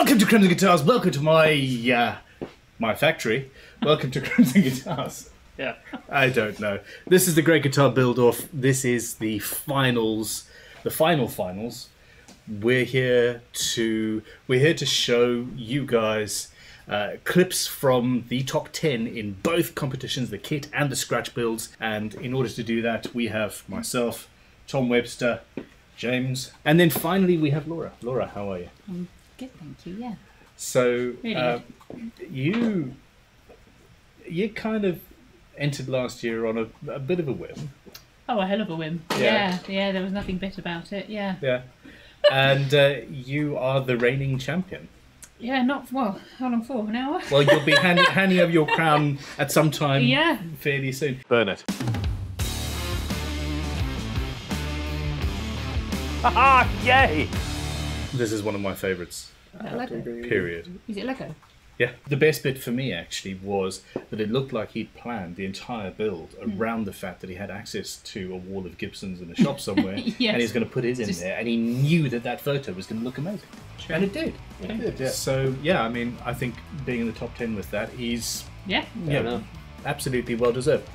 Welcome to Crimson Guitars. Welcome to my my factory. Welcome to Crimson Guitars. Yeah, I don't know. This is the Great Guitar Build-Off. This is the finals, the finals. We're here to show you guys clips from the top 10 in both competitions, the kit and the scratch builds. And in order to do that, we have myself, Tom Webster, James, and then finally we have Laura. Laura, how are you? Good, thank you. Yeah. So really you kind of entered last year on a bit of a whim. Oh, a hell of a whim. Yeah. Yeah. There was nothing better about it. Yeah. Yeah. And you are the reigning champion. Yeah. Not well. How long for? An hour. Well, you'll be handing over your crown at some time. Yeah. Fairly soon. Burn it. Ah! Yay! This is one of my favourites. Lego? Period. Is it Lego? Yeah. The best bit for me actually was that it looked like he'd planned the entire build around the fact that he had access to a wall of Gibsons in a shop somewhere, yes. And he's going to put his in there, and he knew that that photo was going to look amazing. True. And it did. Yeah. It did. Yeah. So yeah, I mean, I think being in the top 10 with that is absolutely well deserved.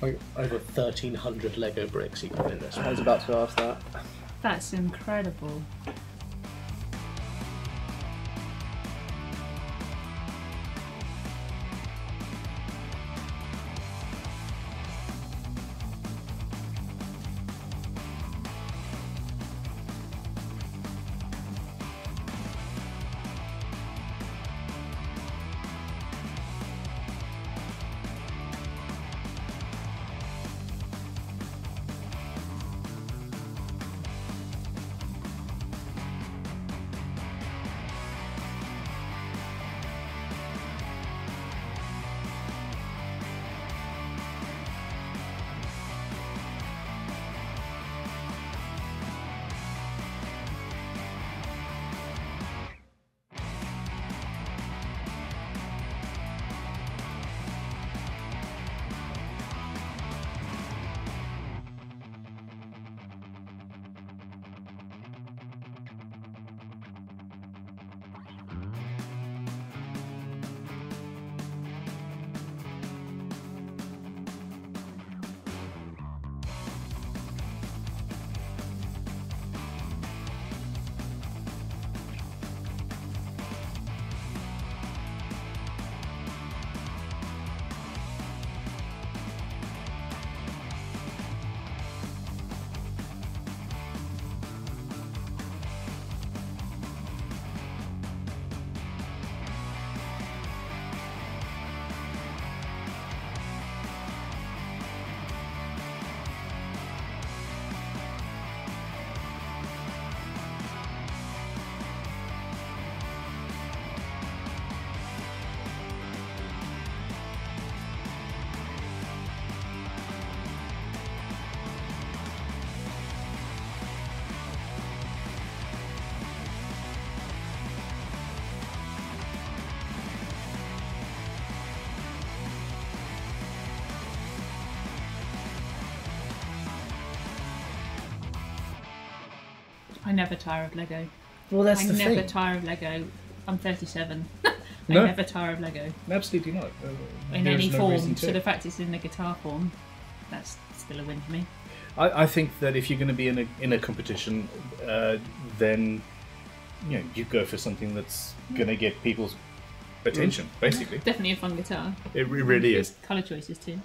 Like over 1,300 Lego bricks you can do this. I was about to ask that. That's incredible. I never tire of Lego. Well, that's the thing. I never tire of Lego. I'm 37. I never tire of Lego. Absolutely not. In any form. So the fact it's in the guitar form, that's still a win for me. I think that if you're going to be in a competition, then you go for something that's going to get people's attention, basically. Definitely a fun guitar. It really is. Colour choices too.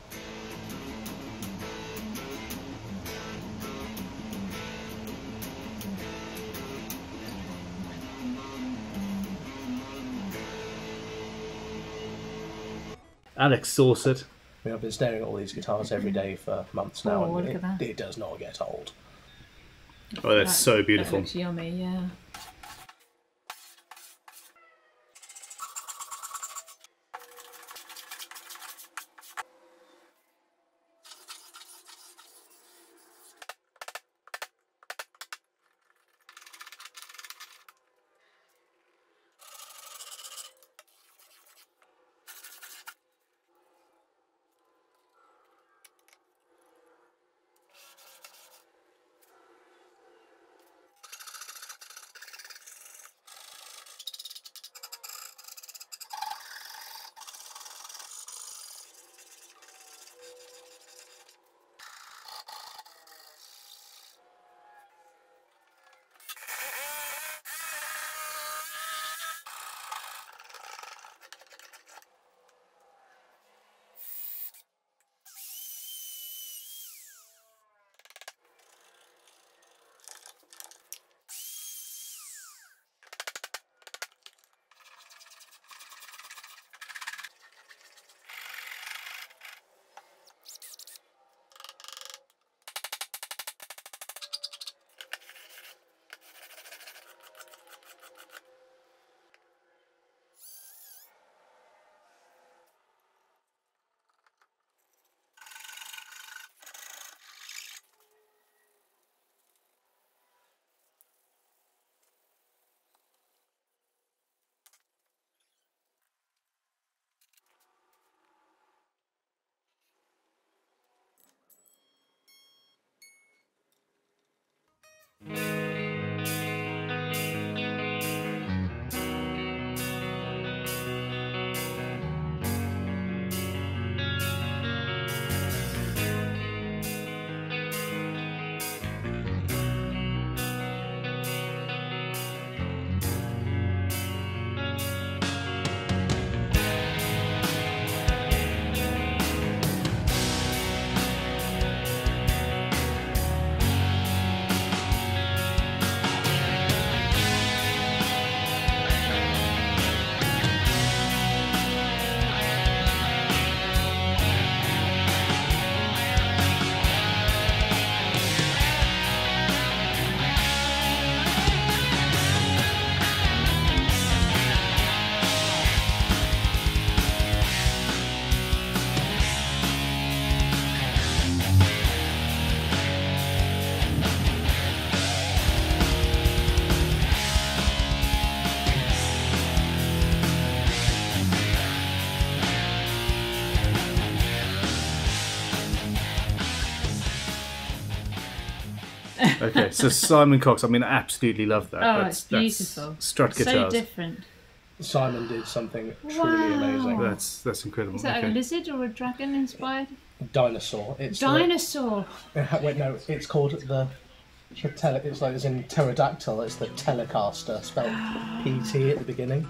Alex Saucet. I mean, I've been staring at all these guitars every day for months now, and it does not get old. Oh, that's so beautiful. That looks yummy, yeah. Okay, so Simon Cox, I mean, I absolutely love that. Oh, that's, it's beautiful. That's Strut guitars. So different. Simon did something truly amazing. That's incredible. Is that a lizard or a dragon inspired? Dinosaur. It's dinosaur. Wait, no, it's called the. It's like it's in Pterodactyl. It's the Telecaster, spelled PT at the beginning.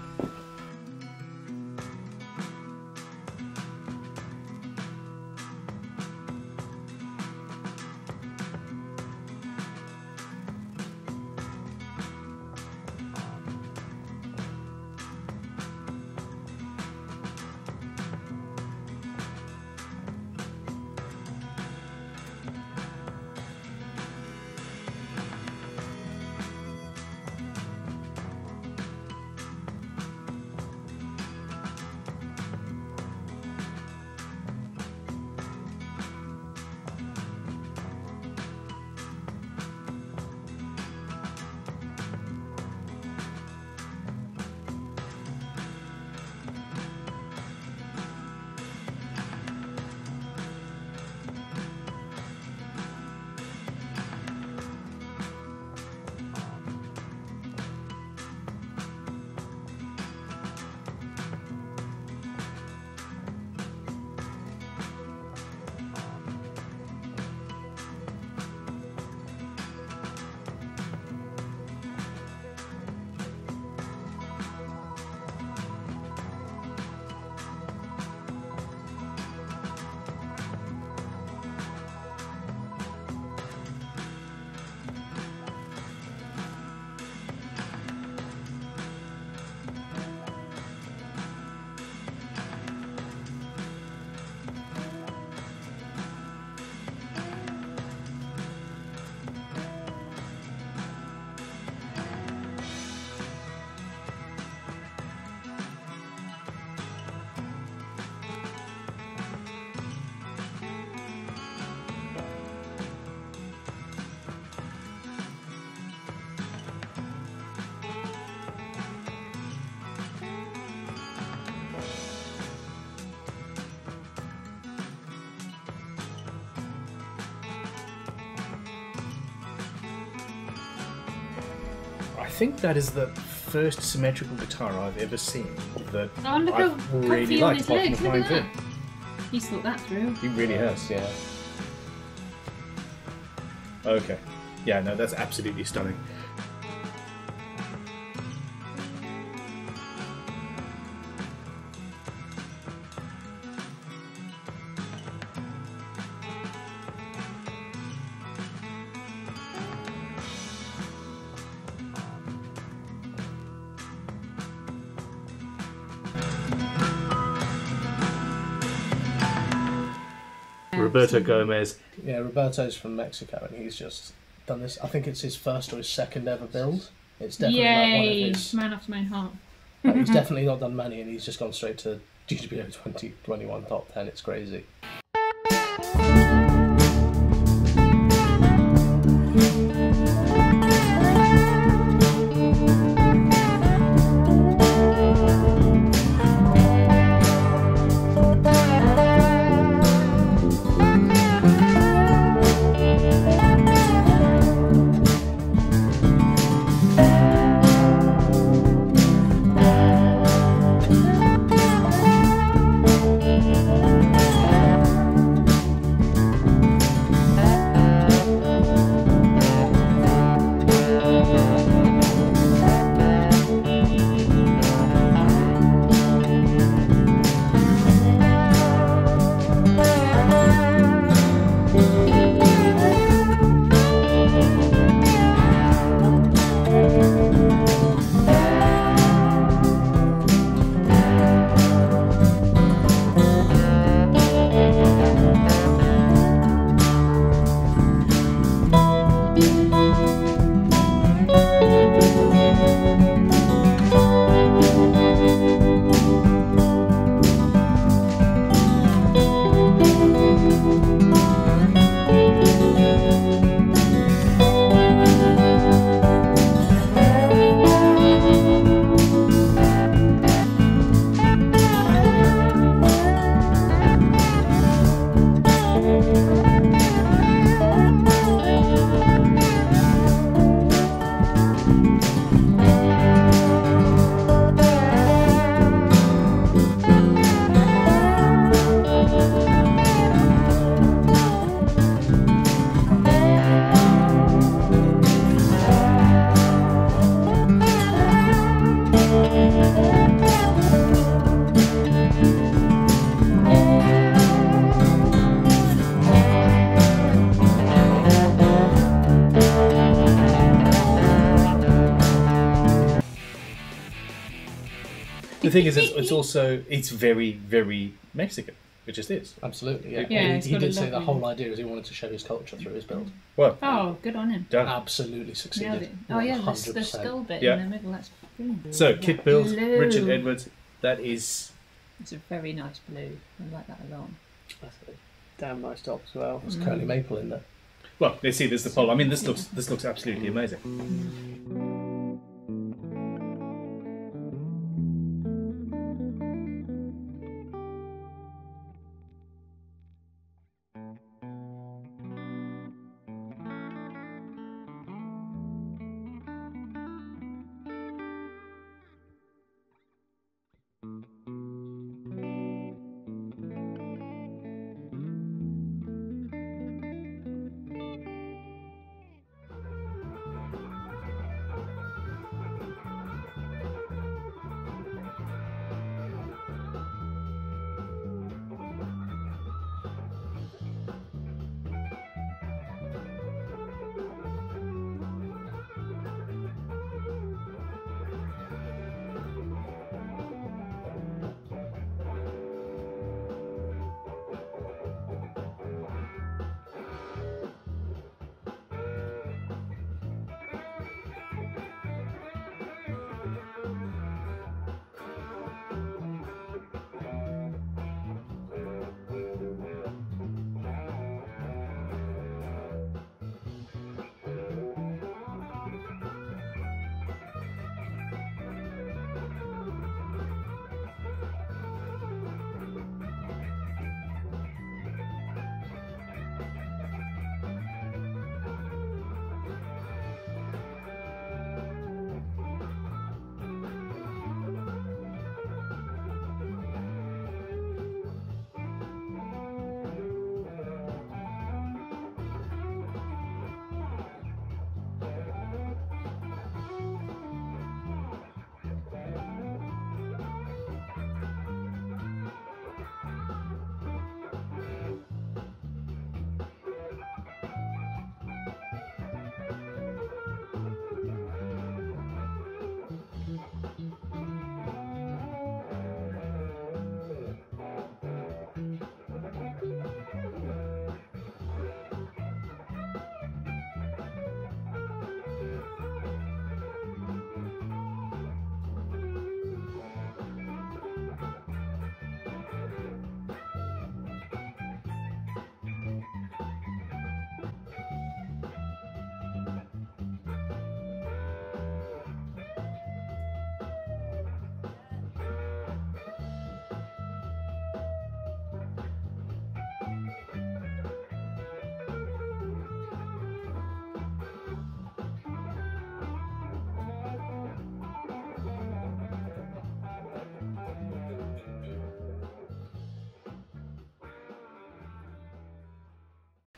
I think that is the first symmetrical guitar I've ever seen that I've really liked, apart from the Flying V. He's thought that through. He really has, yeah. Okay. Yeah, no, that's absolutely stunning. Roberto Gomez. Yeah, Roberto's from Mexico, and he's just done this. I think it's his first or his second ever build. It's definitely like one of his. Man after my heart. Like, he's definitely not done many, and he's just gone straight to GGBO 2021 top 10. It's crazy. The thing is, it's also, it's very, very Mexican. It just is. Absolutely, yeah. He did say the whole idea is he wanted to show his culture through his build. Well, oh, good on him. Done. Absolutely succeeded. Oh yeah, the skull bit in the middle, that's brilliant. So, kit build, blue. Richard Edwards, that is... It's a very nice blue. I like that a lot. That's a damn nice top as well. There's curly maple in there. Well, you see, there's the pole. I mean, this looks absolutely amazing.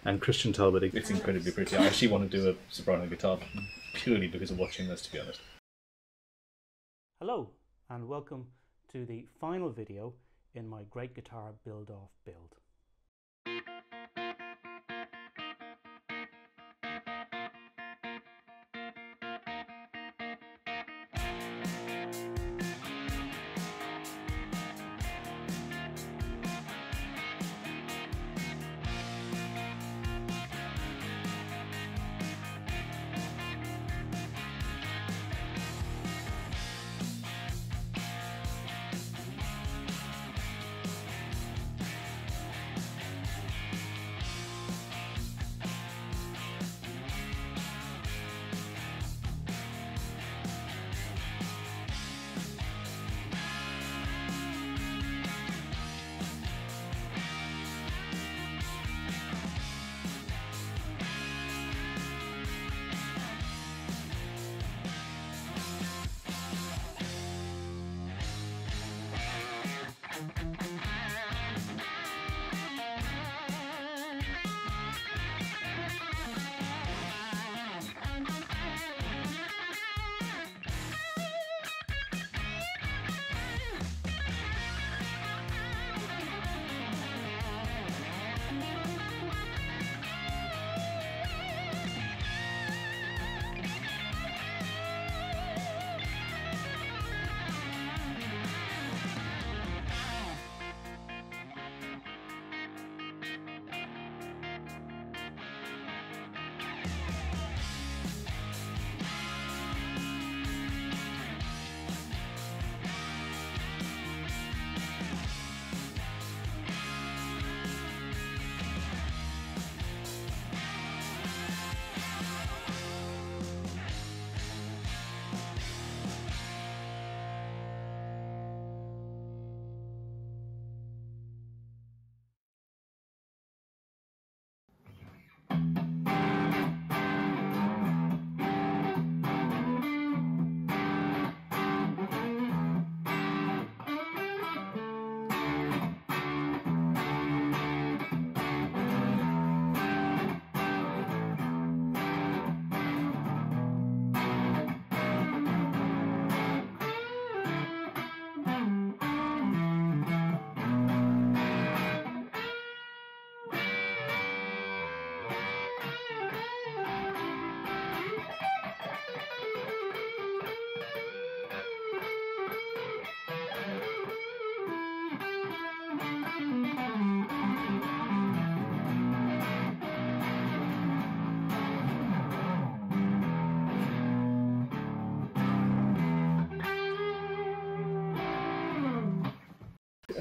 And Christian Talbot. It's incredibly pretty. I actually want to do a soprano guitar purely because of watching this, to be honest. Hello, and welcome to the final video in my great guitar build-off build.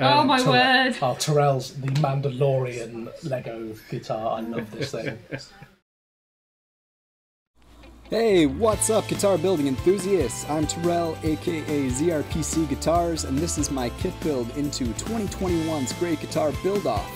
Oh my word! Terrell's the Mandalorian Lego guitar. I love this thing. Hey, what's up, guitar building enthusiasts? I'm Terrell, aka ZRPC Guitars, and this is my kit build into 2021's Great Guitar Build Off.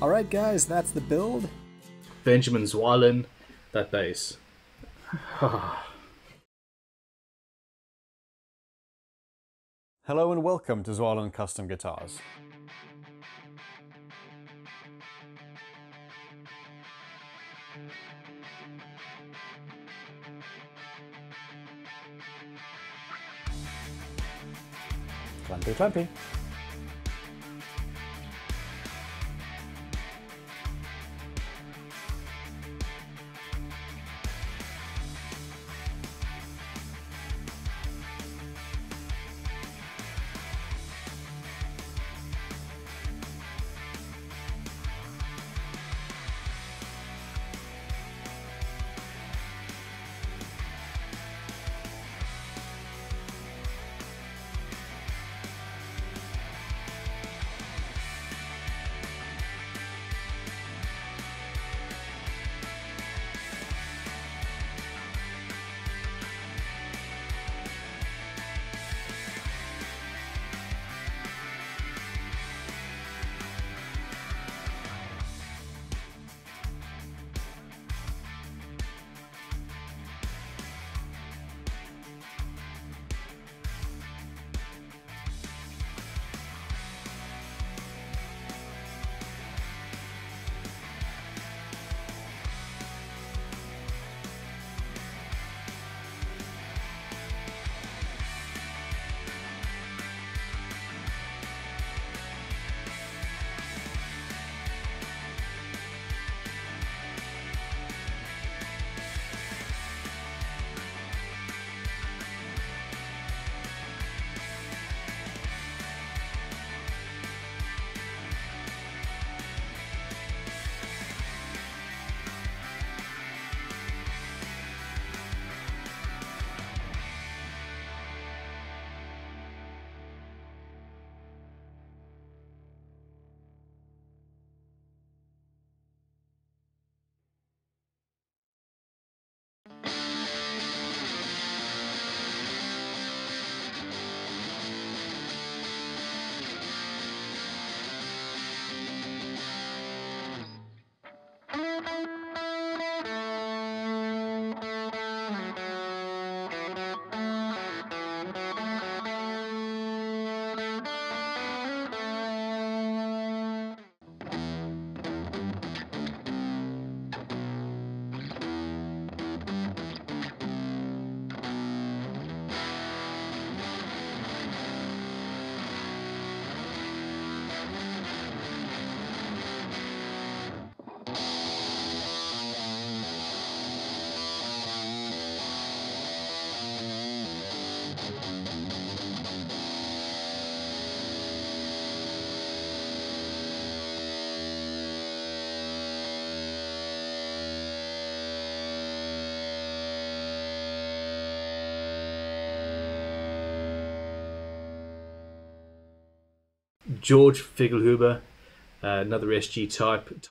Alright guys, that's the build. Benjamin Zwahlen, that bass. Hello and welcome to Zwahlen Custom Guitars. Clampy, clampy. Georg Figlhuber, another SG type.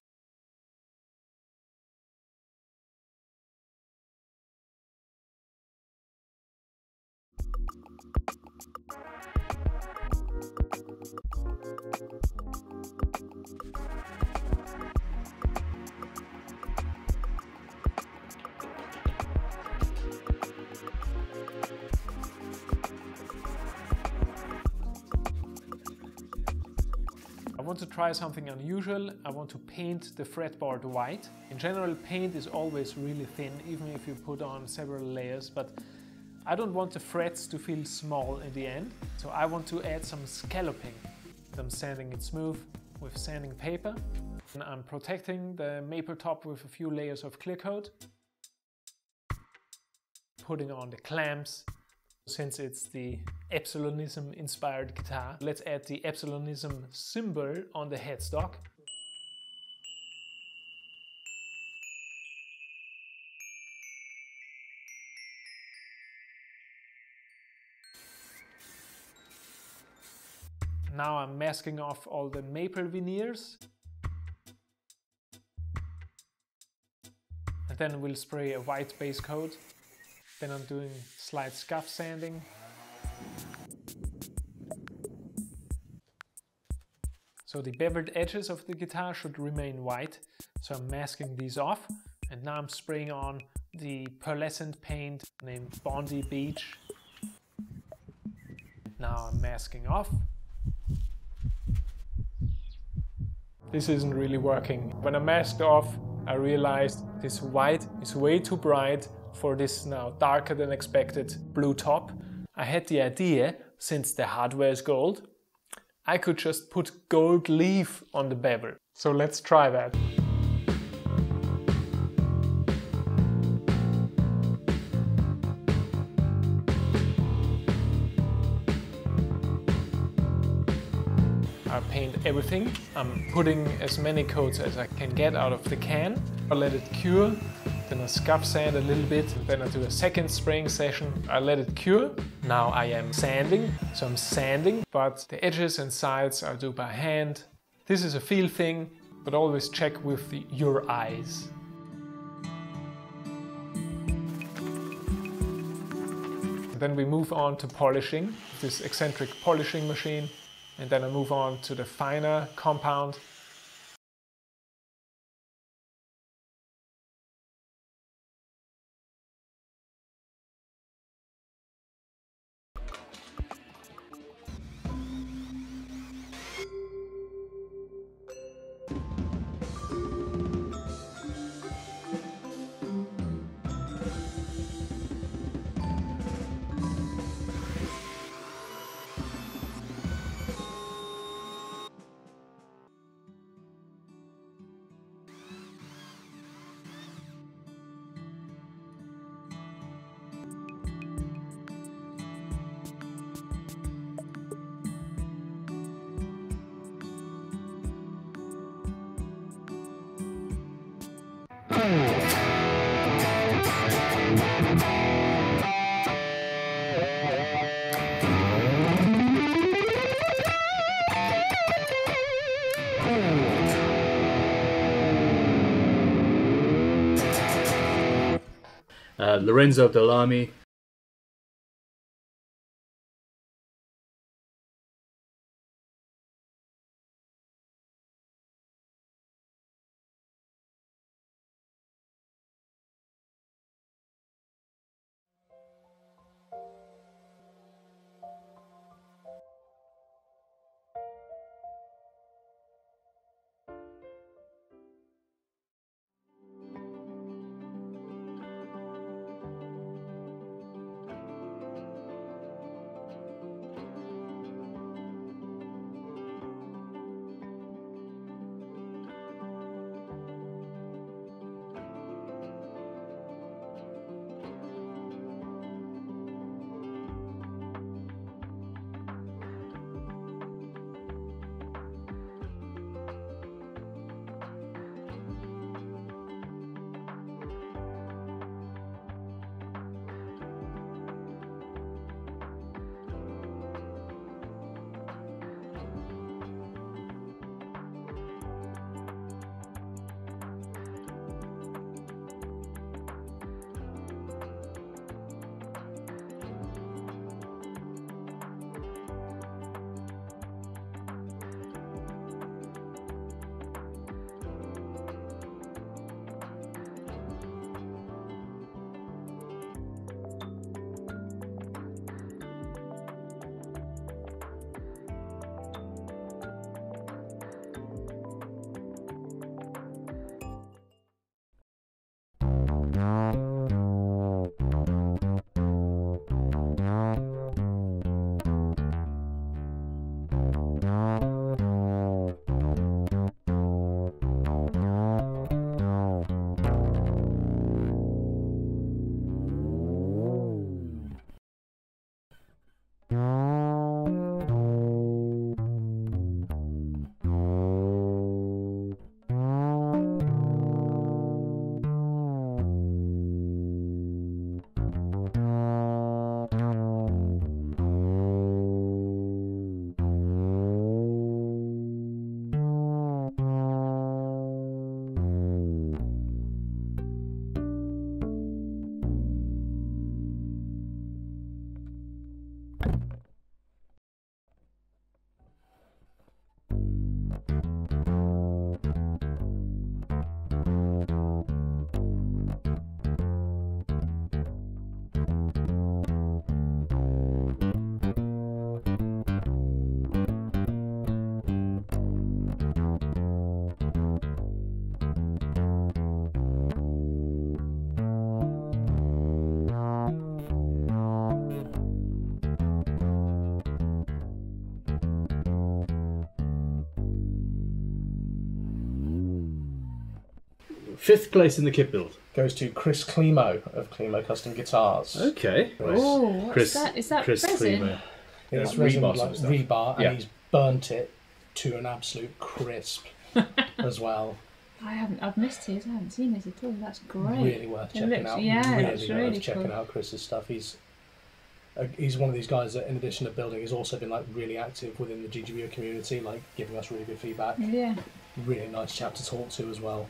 I want to try something unusual. I want to paint the fretboard white. In general, paint is always really thin, even if you put on several layers, but I don't want the frets to feel small in the end, so I want to add some scalloping. I'm sanding it smooth with sanding paper, and I'm protecting the maple top with a few layers of clear coat. Putting on the clamps. Since it's the Epsilonism inspired guitar, let's add the Epsilonism symbol on the headstock. Now I'm masking off all the maple veneers. And then we'll spray a white base coat. Then I'm doing slight scuff sanding. So the beveled edges of the guitar should remain white, so I'm masking these off, and now I'm spraying on the pearlescent paint named Bondi Beach. Now I'm masking off. This isn't really working. When I masked off, I realized this white is way too bright for this now darker than expected blue top. I had the idea, since the hardware is gold, I could just put gold leaf on the bevel. So let's try that. I paint everything. I'm putting as many coats as I can get out of the can. I let it cure. Then I scuff sand a little bit, then I do a second spraying session. I let it cure. Now I am sanding, so I'm sanding, but the edges and sides I do by hand. This is a feel thing, but always check with your eyes. And then we move on to polishing, this eccentric polishing machine, and then I move on to the finer compound. Lorenzo Dall'Arme. Fifth place in the kit build. Goes to Chris Climo of Climo Custom Guitars. Okay. Oh, what's that? Is that Chris resin? Climo. Yeah, it's resin, like rebar, and he's burnt it to an absolute crisp as well. I've missed his. I haven't seen his at all. That's great. Really worth checking out. Yeah, really worth checking out Chris's stuff. He's one of these guys that, in addition to building, has also been like really active within the GGBO community, like giving us really good feedback. Yeah. Really nice chap to talk to as well.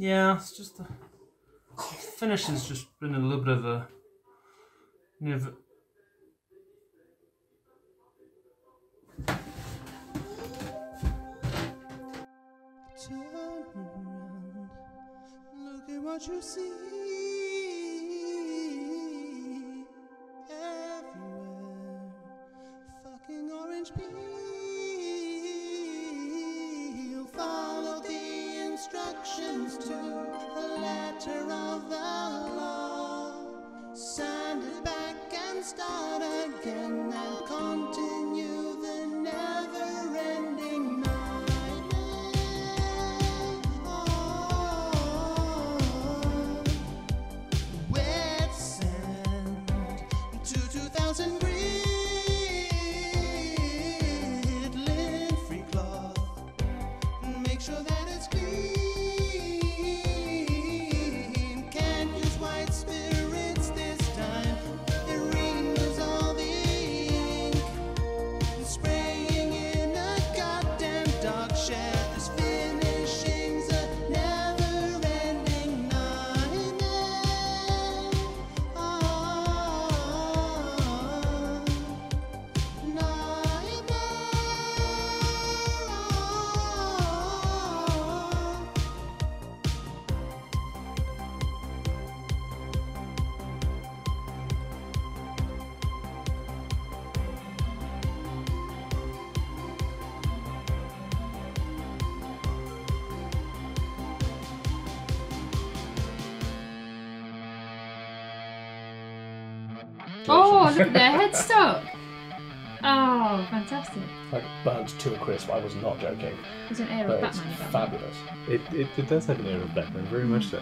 Yeah, it's just the finish has just been a little bit of a Turn around, look at what you see everywhere. Fucking orange peel. Follow the instructions to the letter of the law. Send it back and start again and continue the never-ending nightmare. Oh, wet sand to 2000 degrees. Oh, look at their headstock! Oh, fantastic. Like, burned to a crisp, I was not joking. There's an air of Batman. It's fabulous. It does have an air of Batman, very much so.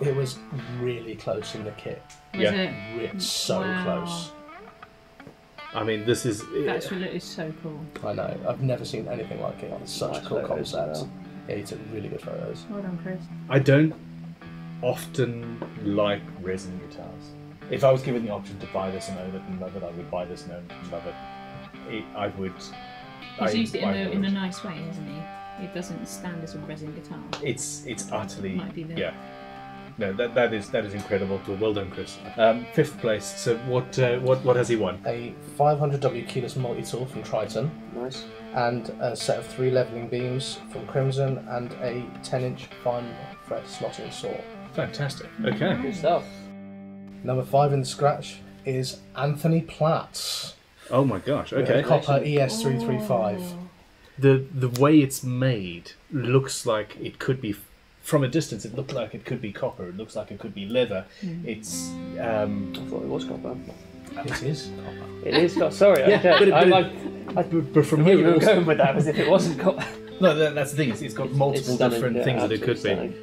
It was really close in the kit. Was it? So close. I mean, this is... That's really so cool. I know. I've never seen anything like it. It's such a cool concept. Yeah, you took really good photos. Well done, Chris. I don't often like resin guitars. If I was given the option to buy this and own it and love it, I would buy this and own it and love it. I would... He's used it in a nice way, isn't he? It doesn't stand as a resin guitar. It's utterly... No, that is incredible. Well done, Chris. Fifth place. So what has he won? A 500W keyless multi-tool from Triton. Nice. And a set of 3 leveling beams from Crimson and a 10-inch fine fret slotting saw. Fantastic. Okay. Good stuff. Number 5 in the scratch is Anthony Platts. Oh my gosh. Okay. With a Copper ES335. The way it's made looks like it could be from a distance it looked like it could be copper. It looks like it could be leather. It's I thought it was copper. It is copper. It is copper. Sorry, yeah, okay. But from here, you were going with that as if it wasn't copper. No, that's the thing. It's got multiple different things that it could be.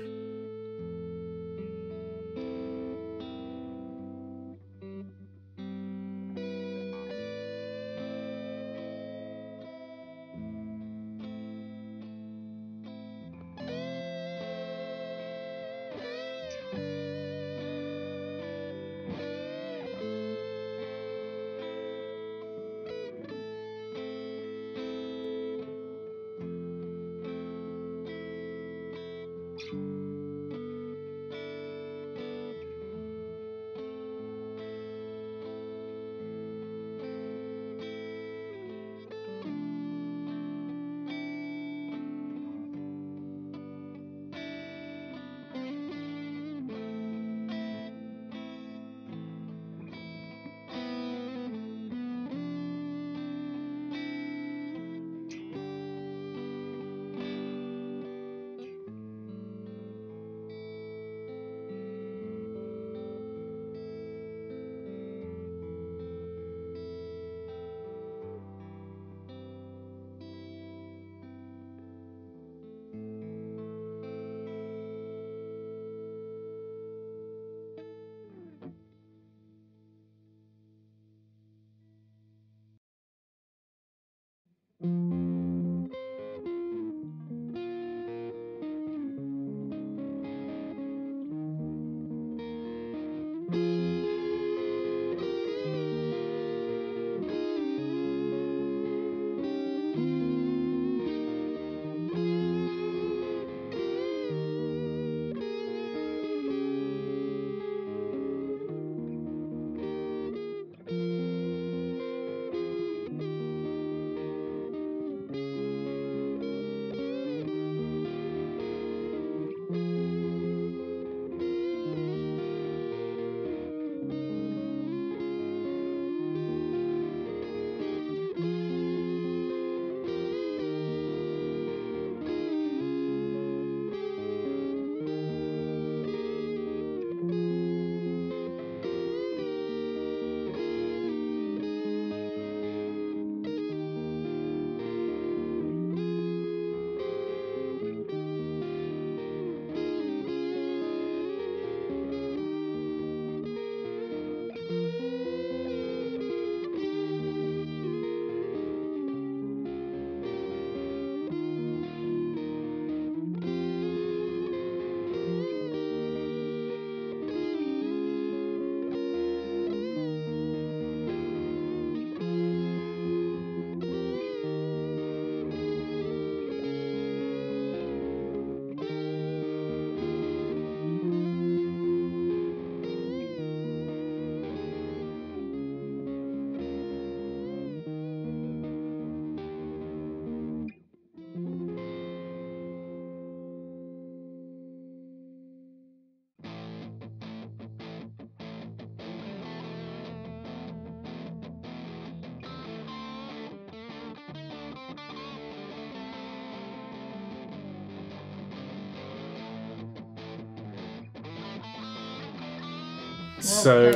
So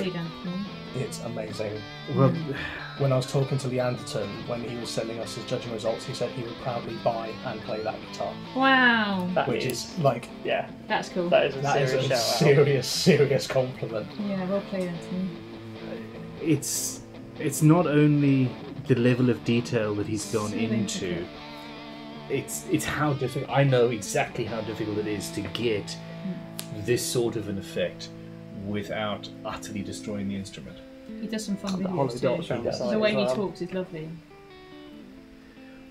it's amazing. Well, when I was talking to Lee Anderton when he was sending us his judging results, he said he would proudly buy and play that guitar. Wow, that which is like, yeah, that's cool. That is a serious compliment. Yeah, well played, Anthony. It's not only the level of detail that he's gone into. It's how difficult. I know exactly how difficult it is to get this sort of an effect without utterly destroying the instrument. He does some fun videos too. The way he talks is lovely.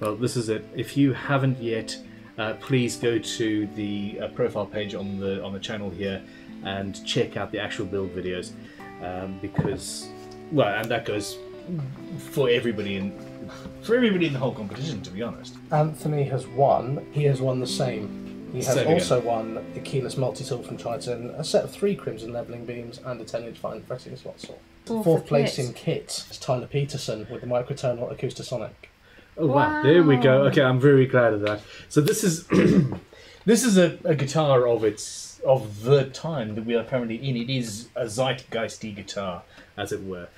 Well, this is it. If you haven't yet, please go to the profile page on the channel here and check out the actual build videos, because, well, and that goes for everybody in the whole competition, to be honest. Anthony has won. He has won the same. He has also won the keyless multi-tool from Triton, a set of 3 Crimson levelling beams, and a 10-inch fine pressing slot saw. Fourth place in kit is Tyler Peterson with the Microtonal Acoustasonic. Oh wow, there we go. Okay, I'm very glad of that. So this is This is a guitar of the time that we are currently in. It is a zeitgeisty guitar, as it were.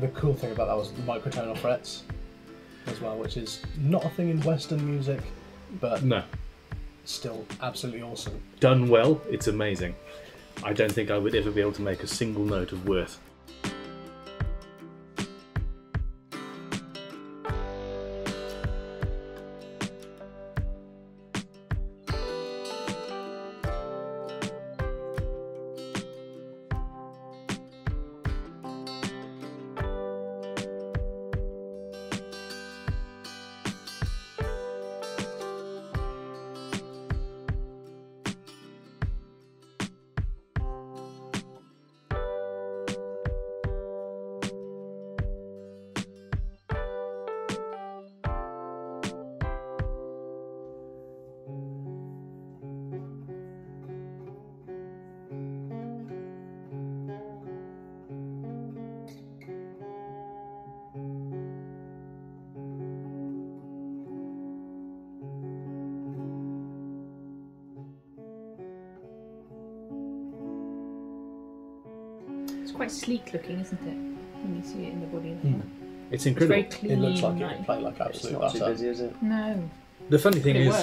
The cool thing about that was the microtonal frets as well, which is not a thing in Western music, but no, still absolutely awesome. Done well, it's amazing. I don't think I would ever be able to make a single note of worth. Quite sleek looking, isn't it? When you see it in the body, like that. It's incredible. It's very clean. It looks like you can play like absolute butter. It's not too busy, is it? No. The funny thing is,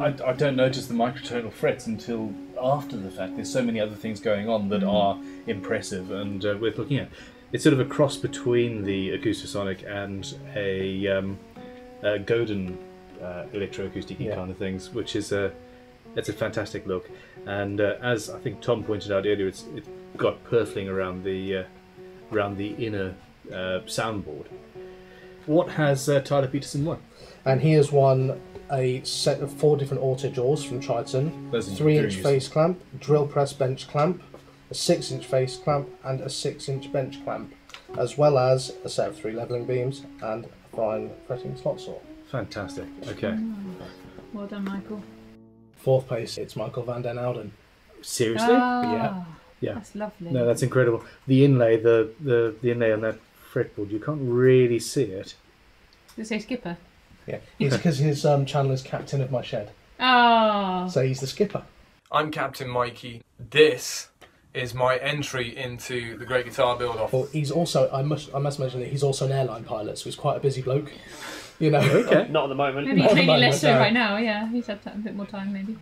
I don't notice the microtonal frets until after the fact. There's so many other things going on that are impressive and worth looking at. It's sort of a cross between the Acoustasonic and a Godin electroacoustic kind of things, which is it's a fantastic look. And as I think Tom pointed out earlier, it's got purfling around the inner soundboard. What has Tyler Peterson won? And he has won a set of 4 different auto jaws from Triton, 3-inch face clamp, drill press bench clamp, a 6-inch face clamp, and a 6-inch bench clamp, as well as a set of 3 levelling beams and a fine fretting slot saw. Fantastic. Okay. Well done, Michael. 4th place, it's Michael van den Ouden. Seriously? Yeah. Yeah. That's lovely. No, that's incredible. The inlay, the inlay on that fretboard, you can't really see it. Does it say skipper? Yeah, it's because his channel is Captain of My Shed. Oh. So he's the skipper. I'm Captain Mikey. This is my entry into the Great Guitar Build-Off. Well, he's also, I must mention that he's also an airline pilot, so he's quite a busy bloke. You know, okay. Not at the moment. Maybe, maybe moment, less so right now, yeah. He's had a bit more time, maybe.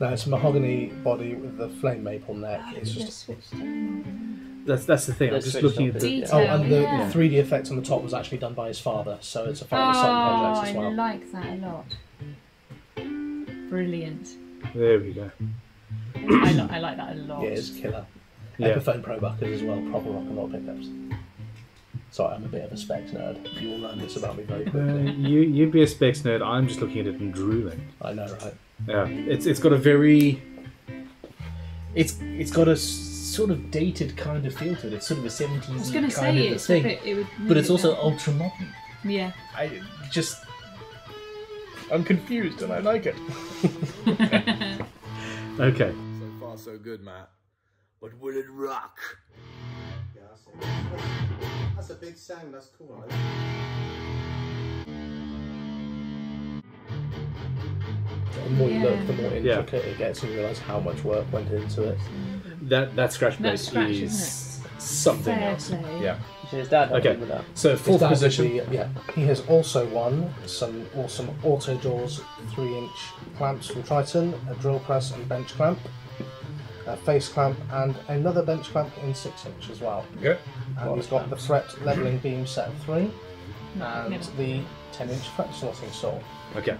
No, it's a mahogany body with the flame maple neck. It's just that's the thing. I'm just looking at the detail. Oh, and the 3D effect on the top was actually done by his father, so it's a family side project as well. I like that a lot. Brilliant. There we go. I like that a lot. Yeah, it's killer. Yeah. Epiphone Pro Buckers as well, proper rock and roll pickups. Sorry, I'm a bit of a specs nerd. You will learn this about me very quickly. You'd be a specs nerd. I'm just looking at it and drooling. I know, right? Yeah, it's got a very it's got a sort of dated kind of feel to it. It's sort of a 70s kind of thing. I was going to say it's a bit, it would but it's also ultra modern. Yeah. I'm confused and I like it. Okay. So far so good, Matt. But will it rock? Yeah, that's a big sound. That's cool. Right? The more you look, the more intricate it gets, and you realise how much work went into it. That scratch bass is something else. Yeah. His dad okay. With that. So fourth position. He has also won some awesome auto jaws 3-inch clamps from Triton, a drill press and bench clamp, a face clamp, and another bench clamp in 6-inch as well. Okay. And he's got the fret leveling beam set 3 and the 10-inch fret slotting saw. Okay.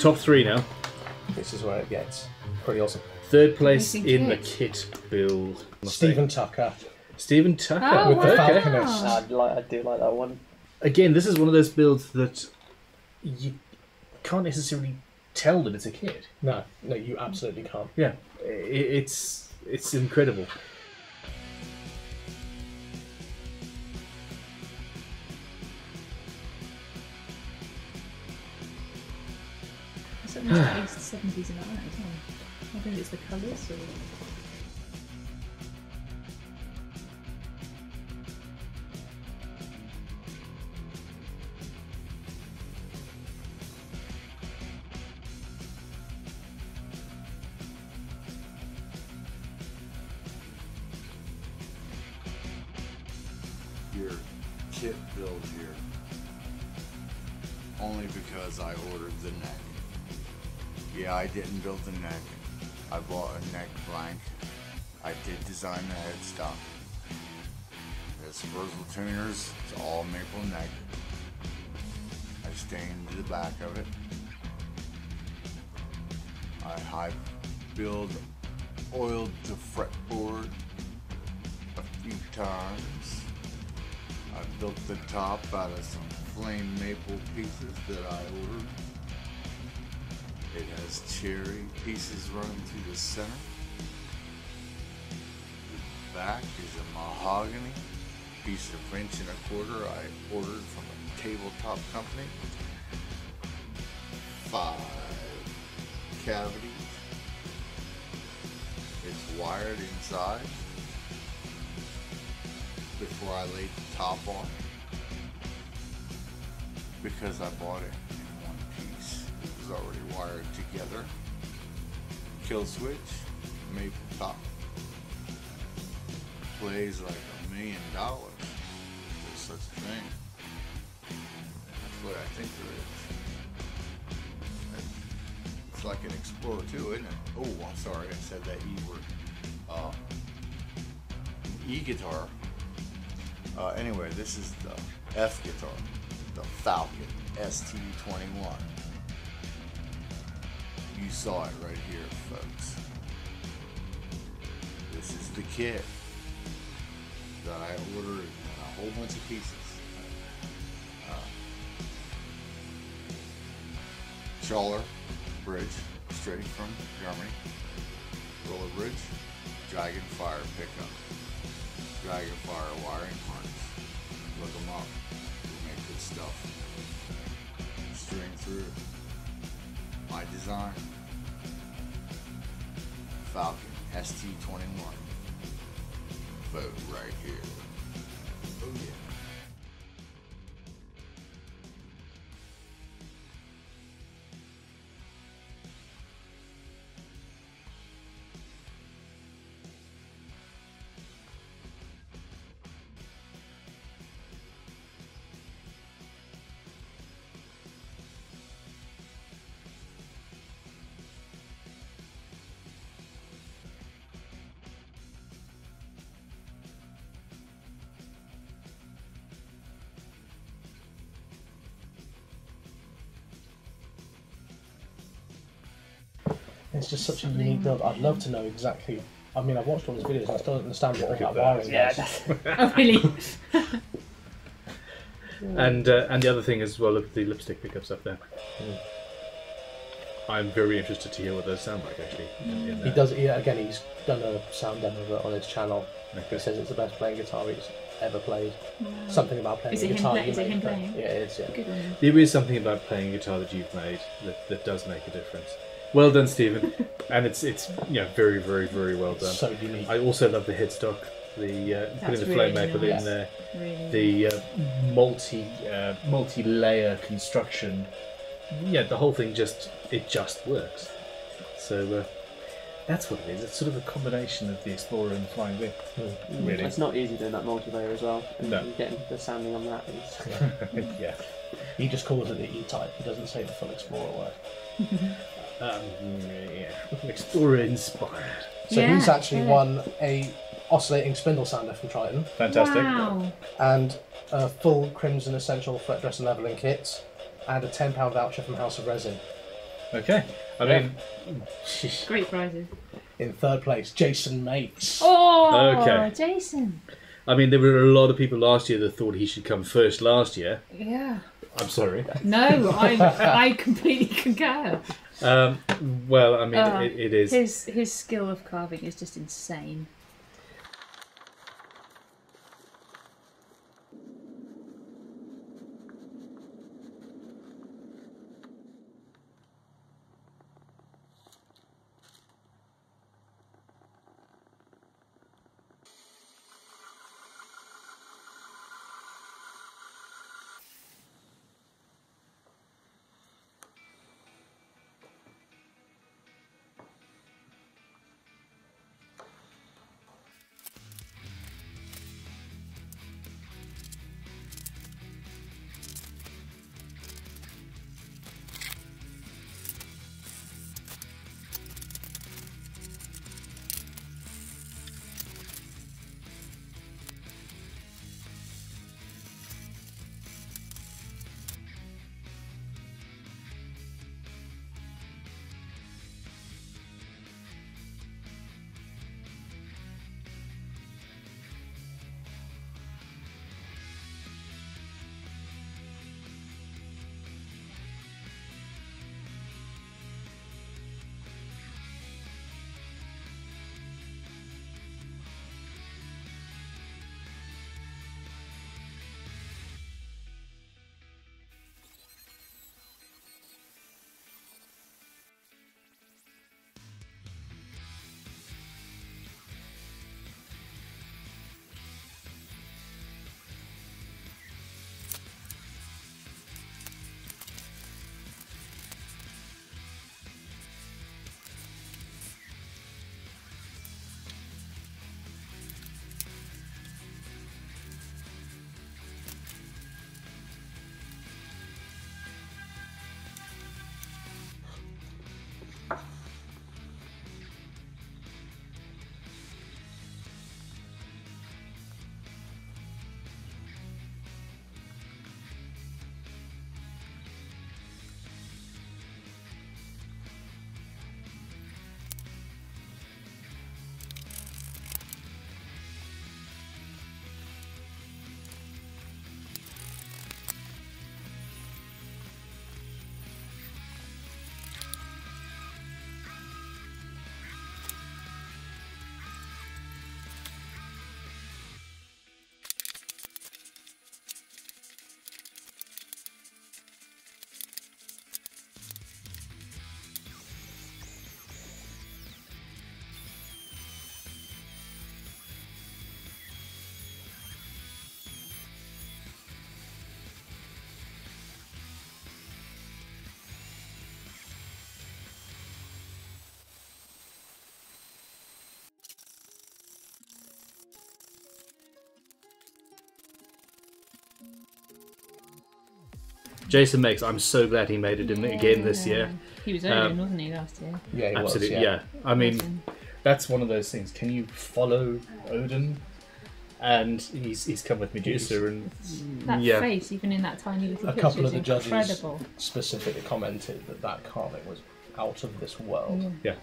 Top 3 now. This is where it gets pretty awesome. Third place in the kit build. Stephen Tucker. Stephen Tucker with the Falconist. I do like that one. Again, this is one of those builds that you can't necessarily tell that it's a kit. No, no, you absolutely can't. Yeah, it's incredible. It's something like 80s, 70s and that one as well. I don't know if it's the colours or... Kit build here only because I ordered the neck. Yeah, I didn't build the neck. I bought a neck blank. I did design the headstock. It's versatile tuners. It's all maple neck. I stained the back of it. I high build oiled the fretboard a few times. I built the top out of some flame maple pieces that I ordered. It has cherry pieces running through the center. The back is a mahogany piece of French and a quarter I ordered from a tabletop company. 5 cavities. It's wired inside. Before I laid the top on it, because I bought it in one piece. It was already wired together. Kill switch, maple top. Plays like $1 million. There's such a thing. That's what I think there is. It's like an Explorer too, isn't it? Oh, I'm sorry, I said that E word. An E-guitar. Anyway, this is the F guitar, the Falcon ST21. You saw it right here, folks. This is the kit that I ordered in a whole bunch of pieces. Schaller bridge, straight from Germany. Roller bridge, Dragon Fire pickup. Dragon Fire wiring harness. Look them up. They make good stuff. String through. My design. Falcon ST21. Boat right here. Oh yeah. It's just such a unique build. I'd love to know exactly. I mean, I've watched all his videos and I still don't understand what all that wiring is. Oh, really? And the other thing is, well, look at the lipstick pickups up there. Mm. I'm very interested to hear what those sound like, actually. Mm. He does, again, he's done a sound demo of it on his channel. Okay. He says it's the best playing guitar he's ever played. Wow. Something about playing guitar. Is it him playing? Yeah, it is, yeah. Good one. There is something about playing a guitar that you've made that does make a difference. Well done, Stephen. And it's very, very, very well done. So unique. I also love the headstock. The putting the flame maker in there. Really. The multi-layer construction. Yeah, the whole thing just works. So that's what it is. It's sort of a combination of the Explorer and the Flying Whip. Mm. Really, it's not easy doing that multi-layer as well. And getting the sounding on that is. Yeah. He just calls it the E-type. He doesn't say the full Explorer word. Explorer inspired. So he's actually won a oscillating spindle sounder from Triton. Fantastic. Wow. And a full Crimson Essential fret dress and leveling kit, and a £10 voucher from House of Resin. Okay. I mean, great prizes. In third place, Jason Makes. Oh, okay. Jason. I mean, there were a lot of people last year that thought he should come first last year. Yeah. I'm sorry. No, I completely concur. Well, I mean, it is. His skill of carving is just insane. Jason Makes, I'm so glad he made it in again this year. He was Odin, wasn't he, last year? Yeah, he absolutely, was, yeah. I mean, that's one of those things. Can you follow Odin? And he's come with Medusa and... That face, even in that tiny little picture, is incredible. A couple of the judges specifically commented that that carving was out of this world. Yeah.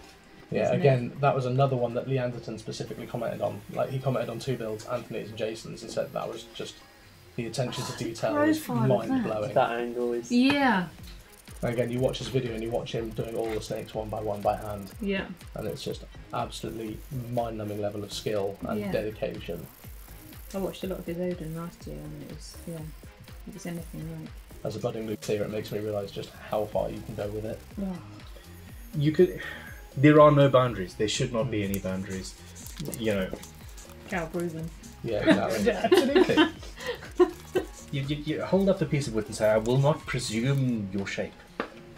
Yeah, Isn't again, it? That was another one that Lee Anderton specifically commented on. Like, he commented on two builds, Anthony's and Jason's, and said that was just, the attention to detail was mind-blowing. That angle is... Yeah. And again, you watch this video and you watch him doing all the snakes one by hand. Yeah. And it's just absolutely mind-numbing level of skill and dedication. I watched a lot of his Odin last year, and it was, it was anything like... As a budding luthier, it makes me realise just how far you can go with it. Yeah. You could... There are no boundaries. There should not be any boundaries, you know. Cal proven. Yeah, exactly. Absolutely. You hold up a piece of wood and say, I will not presume your shape.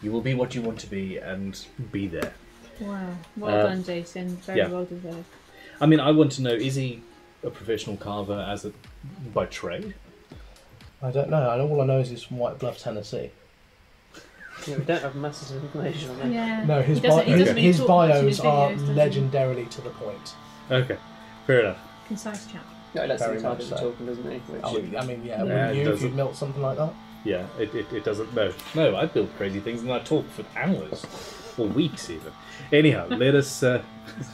You will be what you want to be and be there. Wow. Well done, Jason. Very well deserved. I mean, I want to know, is he a professional carver by trade? I don't know. All I know is he's from White Bluff, Tennessee. Yeah, we don't have masses of information on that. Yeah. No, his bios are legendarily to the point. Okay, fair enough. Concise chat. No, that's very much so. Talking, doesn't it? I mean, wouldn't you if you'd melt something like that? Yeah, it doesn't. No, I build crazy things and I talk for hours, or weeks even. Anyhow, let us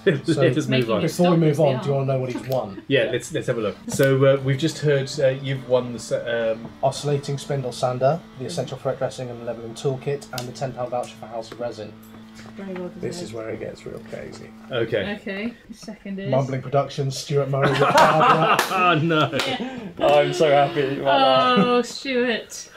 move on. Before we move on, do you want to know what he's won? Yeah, let's have a look. So we've just heard you've won the oscillating spindle sander, the essential fret dressing and leveling toolkit, and the £10 voucher for House of Resin. Very well deserved. This is where it gets real crazy. Okay. Okay. Second is Mumbling Productions, Stuart Murray with Barbara. Oh no! Yeah. Oh, I'm so happy. Oh, Stuart.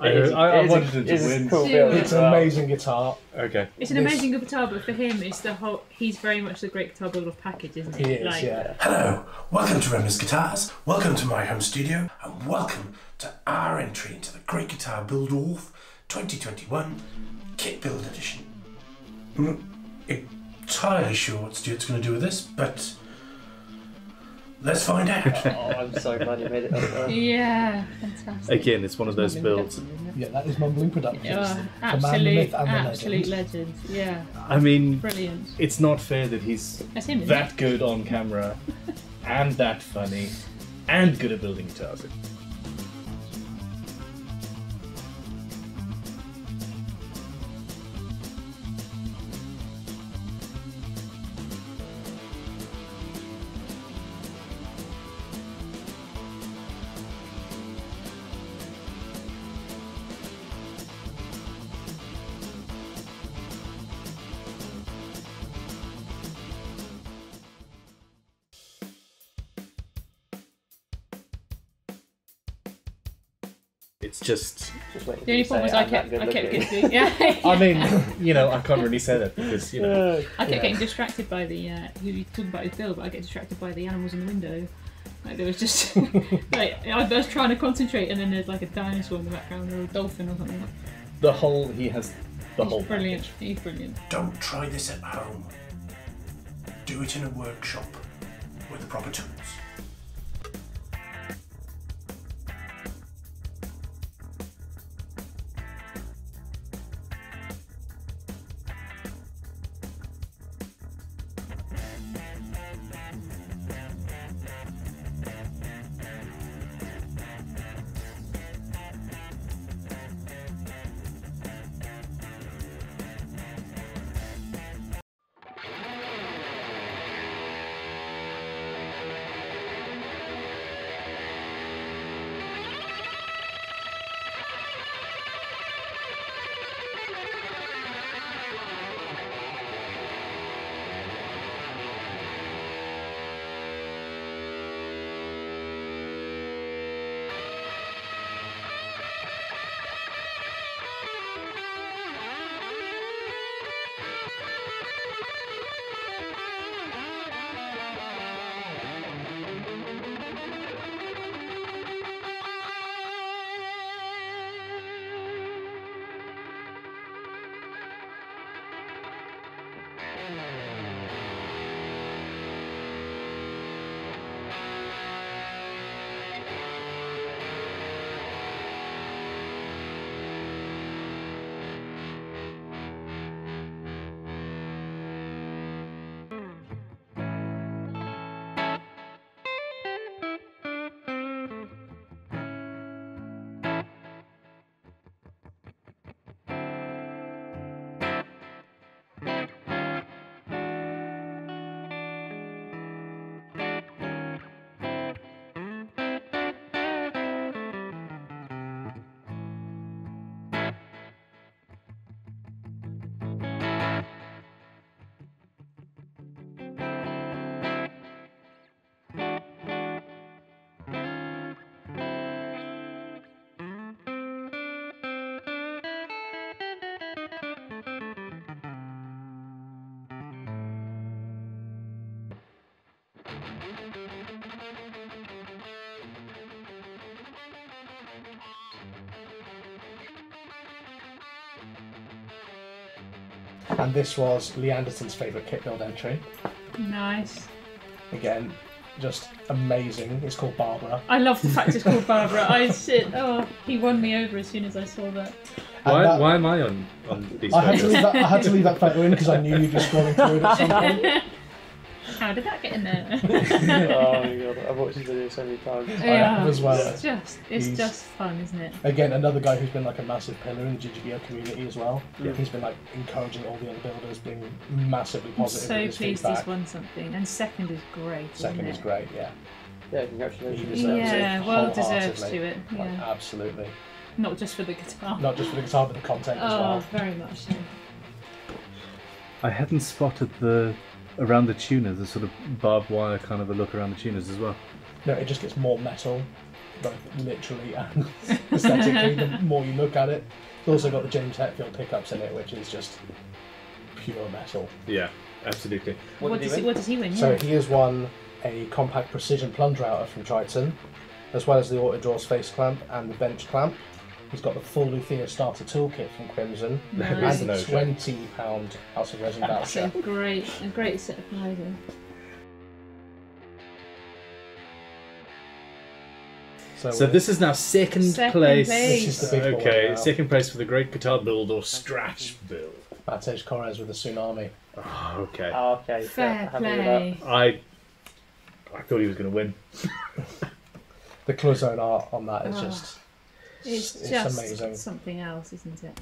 I wanted him to win. Cool build. It's an amazing guitar. Okay. It's an amazing guitar, but for him, it's the whole. He's very much the great guitar builder package, isn't he? He is. Like, yeah. Hello, welcome to Remy's Guitars. Welcome to my home studio, and welcome to our entry into the Great Guitar Build Off 2021 Kit Build Edition. I'm not entirely sure what Stuart's going to do with this, but let's find out. Oh, I'm so glad you made it up there. Yeah, fantastic. Again, it's one of those builds. Yeah, that is Mumbling Productions. Oh, absolute legend. Yeah. I mean, brilliant. It's not fair that he's that good on camera and that funny and good at building guitars. It's just the only problem was I kept getting, I mean, you know, I can't really say that because, you know, I kept getting distracted by the you were talking about his bill, but I get distracted by the animals in the window. Like there was just like I was trying to concentrate, and then there's like a dinosaur in the background or a dolphin or something. The whole he's brilliant. Package. He's brilliant. Don't try this at home. Do it in a workshop with the proper tools. and this was Lee Anderton's favourite kit build entry. Nice. Again, just amazing. It's called Barbara. I love the fact it's called Barbara. He won me over as soon as I saw that. Why am I on these photos? I had to leave that photo in because I knew you'd be scrolling through it at some point. How did that get in there? Oh my god, I've watched this video so many times. Yeah, as well. It's just fun, isn't it? Again, another guy who's been like a massive pillar in the GGBO community as well. Yeah. He's been like encouraging all the other builders, being massively positive. I'm so pleased he's won something, and second is great. Second is great, yeah. Yeah, congratulations. Yeah, well deserved to it. Yeah. Like, absolutely. Not just for the guitar. Not just for the guitar, but the content as well. Oh, very much so. I hadn't spotted the. Around the tuners, the sort of barbed wire kind of a look around the tuners as well. No, it just gets more metal, both literally and aesthetically, the more you look at it. It's also got the James Hetfield pickups in it, which is just pure metal. Yeah, absolutely. What does he win? So he has won a compact precision plunger router from Triton, as well as the Autodraws face clamp and the bench clamp. He's got the full Luthea starter toolkit from Crimson, nice. And a £20 House of Resin voucher. That's a great set of Lego. So this is now second place. This is the big one now. Second place for the great guitar build or Strash build. Matej Corrêz with the Tsunami. Oh, okay. Oh, okay. Fair play. I thought he was going to win. The cloisonne art on that is just. It's just amazing. Something else, isn't it?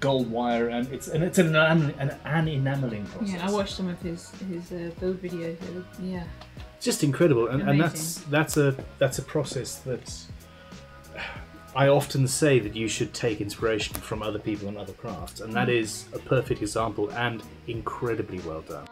Gold wire, and it's an enamelling process. Yeah, I watched some of his build videos. Yeah, it's just incredible, and that's a process that I often say that you should take inspiration from other people and other crafts, and that is a perfect example and incredibly well done.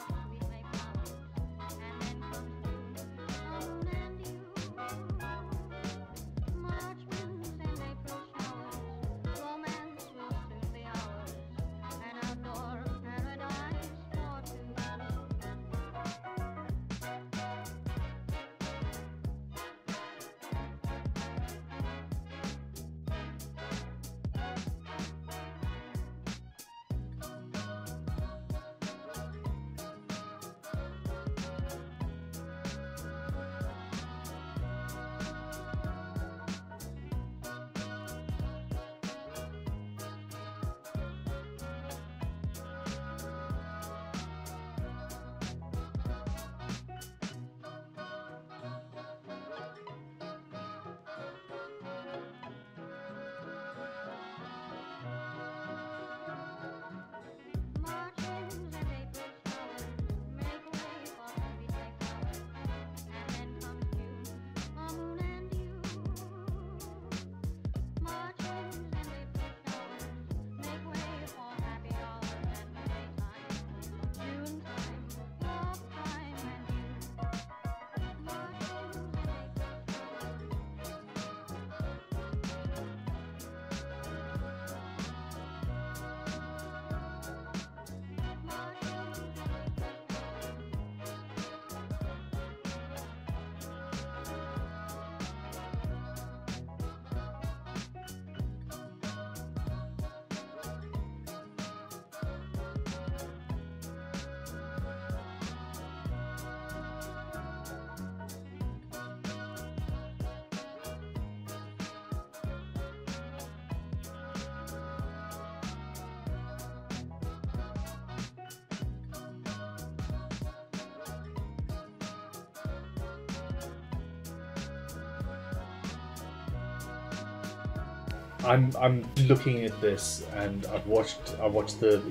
I'm looking at this, and I watched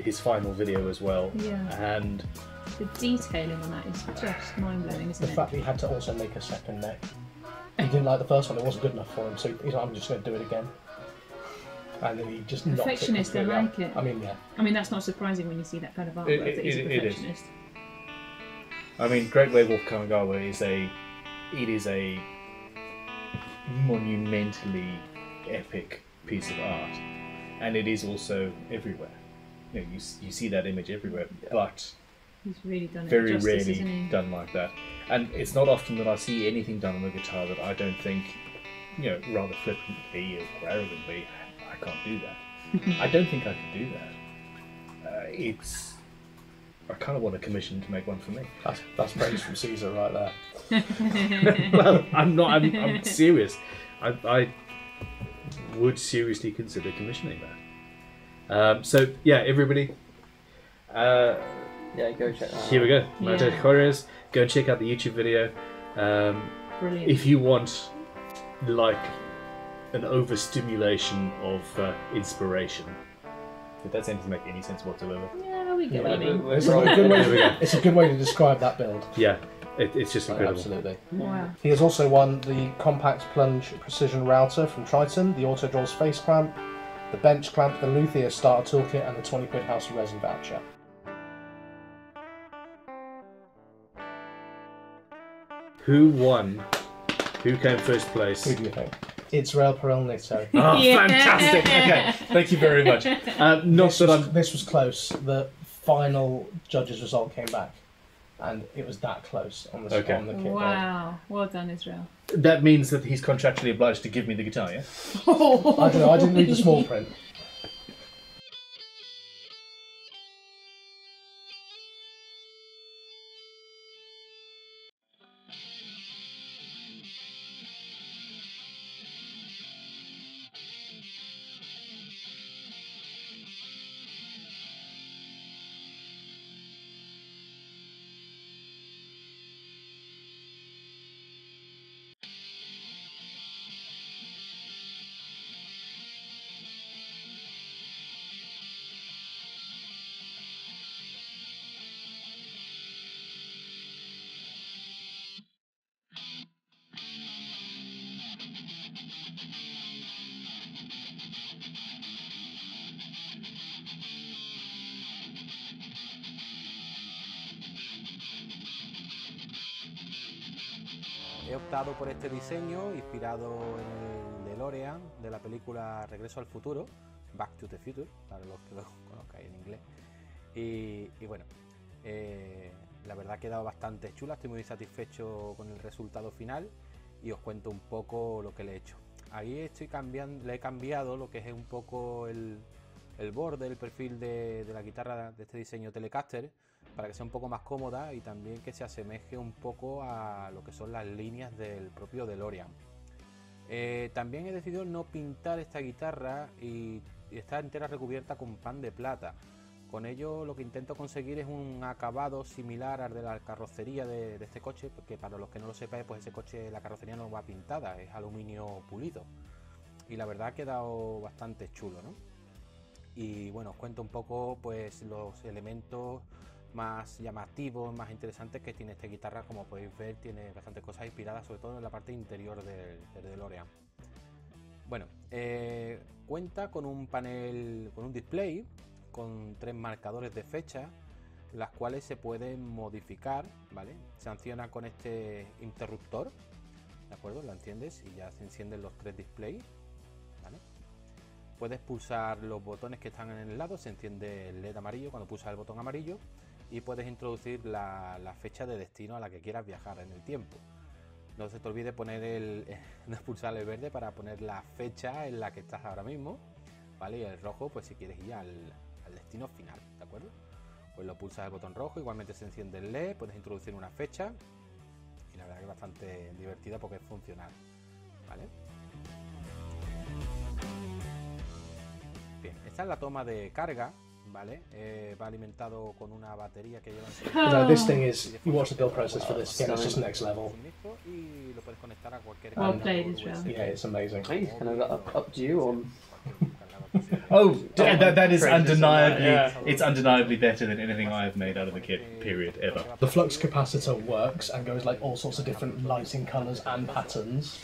his final video as well, and The detailing on that is just mind-blowing, isn't it? The fact that he had to also make a second neck. He didn't like the first one, it wasn't good enough for him, so he's like, I'm just going to do it again. And then he just knocked it completely out. Perfectionists, they like it. I mean, yeah. I mean, that's not surprising when you see that kind of artwork, that he's a perfectionist. It is. I mean, Great Wave Wolf Kamigawa is a... It is a monumentally epic piece of art. And it is also everywhere. You know, you see that image everywhere, but... He's really done it very justice, rarely done like that. And it's not often that I see anything done on the guitar that I don't think, you know, rather flippantly or arrogantly, I can't do that. I don't think I can do that. I kind of want a commission to make one for me. That's praise from Caesar right there. Well, I'm serious. I would seriously consider commissioning that. So, yeah, everybody... yeah, go check that out. Here we go. Mario Correas. Go and check out the YouTube video. Brilliant. If you want, like, an overstimulation of inspiration. If that doesn't make any sense whatsoever. Yeah, we get what you mean. It's a good way to describe that build. Yeah, it's just incredible. Absolutely. Wow. He has also won the Compact Plunge Precision Router from Triton, the Auto Draws Face Clamp, the Bench Clamp, the Luthier Starter Toolkit, and the £20 House of Resin voucher. Who won? Who came first place? Who do you think? It's Rail Perelnito. Oh, yeah. Fantastic! Okay, thank you very much. This was close. The final judges' result came back, and it was that close on the kit. Wow! Well done, Israel. That means that he's contractually obliged to give me the guitar, yeah? I don't know. I didn't read the small print. He optado por este diseño inspirado en el DeLorean de la película Regreso al Futuro, Back to the Future, para los que lo conozcáis en inglés. Y bueno, la verdad ha quedado bastante chula, estoy muy satisfecho con el resultado final y os cuento un poco lo que le he hecho. Ahí estoy cambiando, le he cambiado lo que es un poco el borde, el perfil de la guitarra de este diseño Telecaster, para que sea un poco más cómoda y también que se asemeje un poco a lo que son las líneas del propio DeLorean. También he decidido no pintar esta guitarra y está entera recubierta con pan de plata. Con ello lo que intento conseguir es un acabado similar al de la carrocería de este coche, porque para los que no lo sepáis, pues ese coche, la carrocería no va pintada, es aluminio pulido. Y la verdad ha quedado bastante chulo, ¿no? Y bueno, os cuento un poco pues los elementos más llamativos, más interesantes que tiene esta guitarra. Como podéis ver, tiene bastantes cosas inspiradas, sobre todo en la parte interior del DeLorean. Bueno, cuenta con un panel, con un display, con 3 marcadores de fecha, las cuales se pueden modificar, ¿vale? Se acciona con este interruptor, ¿de acuerdo? Lo enciendes y ya se encienden los 3 displays, ¿vale? Puedes pulsar los botones que están en el lado, se enciende el LED amarillo cuando pulsas el botón amarillo, y puedes introducir la fecha de destino a la que quieras viajar en el tiempo. No se te olvide poner pulsar el verde para poner la fecha en la que estás ahora mismo, ¿vale? Y el rojo, pues si quieres ir al destino final, ¿de acuerdo? Pues lo pulsas el botón rojo, igualmente se enciende el LED, puedes introducir una fecha, y la verdad que es bastante divertida porque es funcional, ¿vale? Bien, esta es la toma de carga. Vale, va alimentado con una batería que lleva. No, this thing is. You watch the build process for this. It's just next level. Y lo puedes conectar a cualquier. Well played, Israel. Yeah, it's amazing. Can I up to you on? That is undeniably, it's undeniably better than anything I have made out of a kit, period, ever. The flux capacitor works and goes like all sorts of different lighting colours and patterns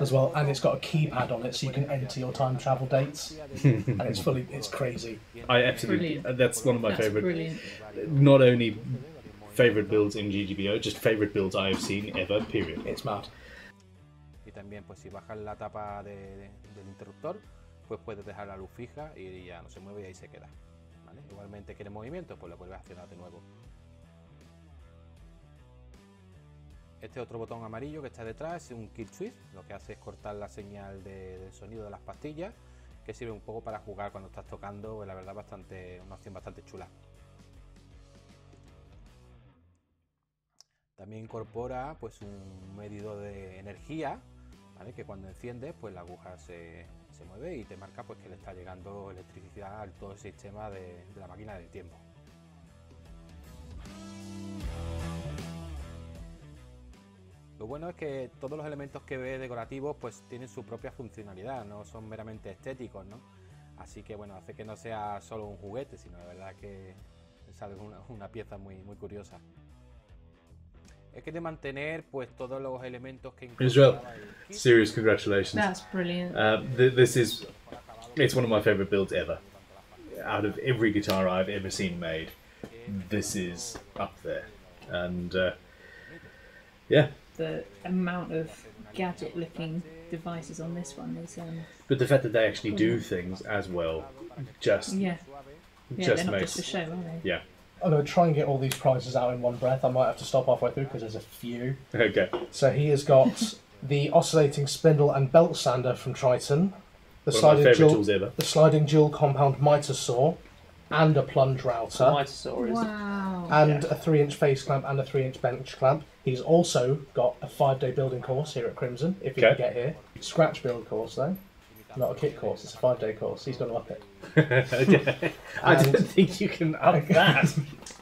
as well, and it's got a keypad on it so you can enter your time travel dates, and it's fully, it's crazy. I absolutely, that's one of my favourite, not only favourite builds in GGBO, just favourite builds I have seen ever, period. It's mad. Pues puedes dejar la luz fija y ya no se mueve y ahí se queda, ¿vale? Igualmente quieres movimiento, pues lo vuelves a accionar de nuevo. Este otro botón amarillo que está detrás es un kill switch, lo que hace es cortar la señal del sonido de las pastillas, que sirve un poco para jugar cuando estás tocando, pues la verdad bastante, una opción bastante chula. También incorpora pues un medidor de energía, ¿vale? Que cuando enciendes pues la aguja se mueve y te marca pues que le está llegando electricidad al todo el sistema de la máquina del tiempo. Lo bueno es que todos los elementos que ves decorativos pues tienen su propia funcionalidad, no son meramente estéticos, ¿no? Así que bueno, hace que no sea solo un juguete, sino la verdad que sale una pieza muy, muy curiosa. Es que de mantener pues todos los elementos que Israel, serious congratulations. That's brilliant. This is, it's one of my favorite builds ever. Out of every guitar I've ever seen made, this is up there. And yeah. The amount of gadget-looking devices on this one is. But the fact that they actually do things as well, just they're not just a show, are they? Yeah. I'm going to try and get all these prizes out in one breath. I might have to stop halfway through because there's a few. Okay. So he has got the oscillating spindle and belt sander from Triton, the sliding dual compound mitre saw, and a plunge router. The mitre saw is and a 3-inch face clamp and a 3-inch bench clamp. He's also got a 5-day building course here at Crimson, if you can get here. Scratch build course though. Not a kit course, it's a 5-day course. He's going to up it. I don't think you can up that.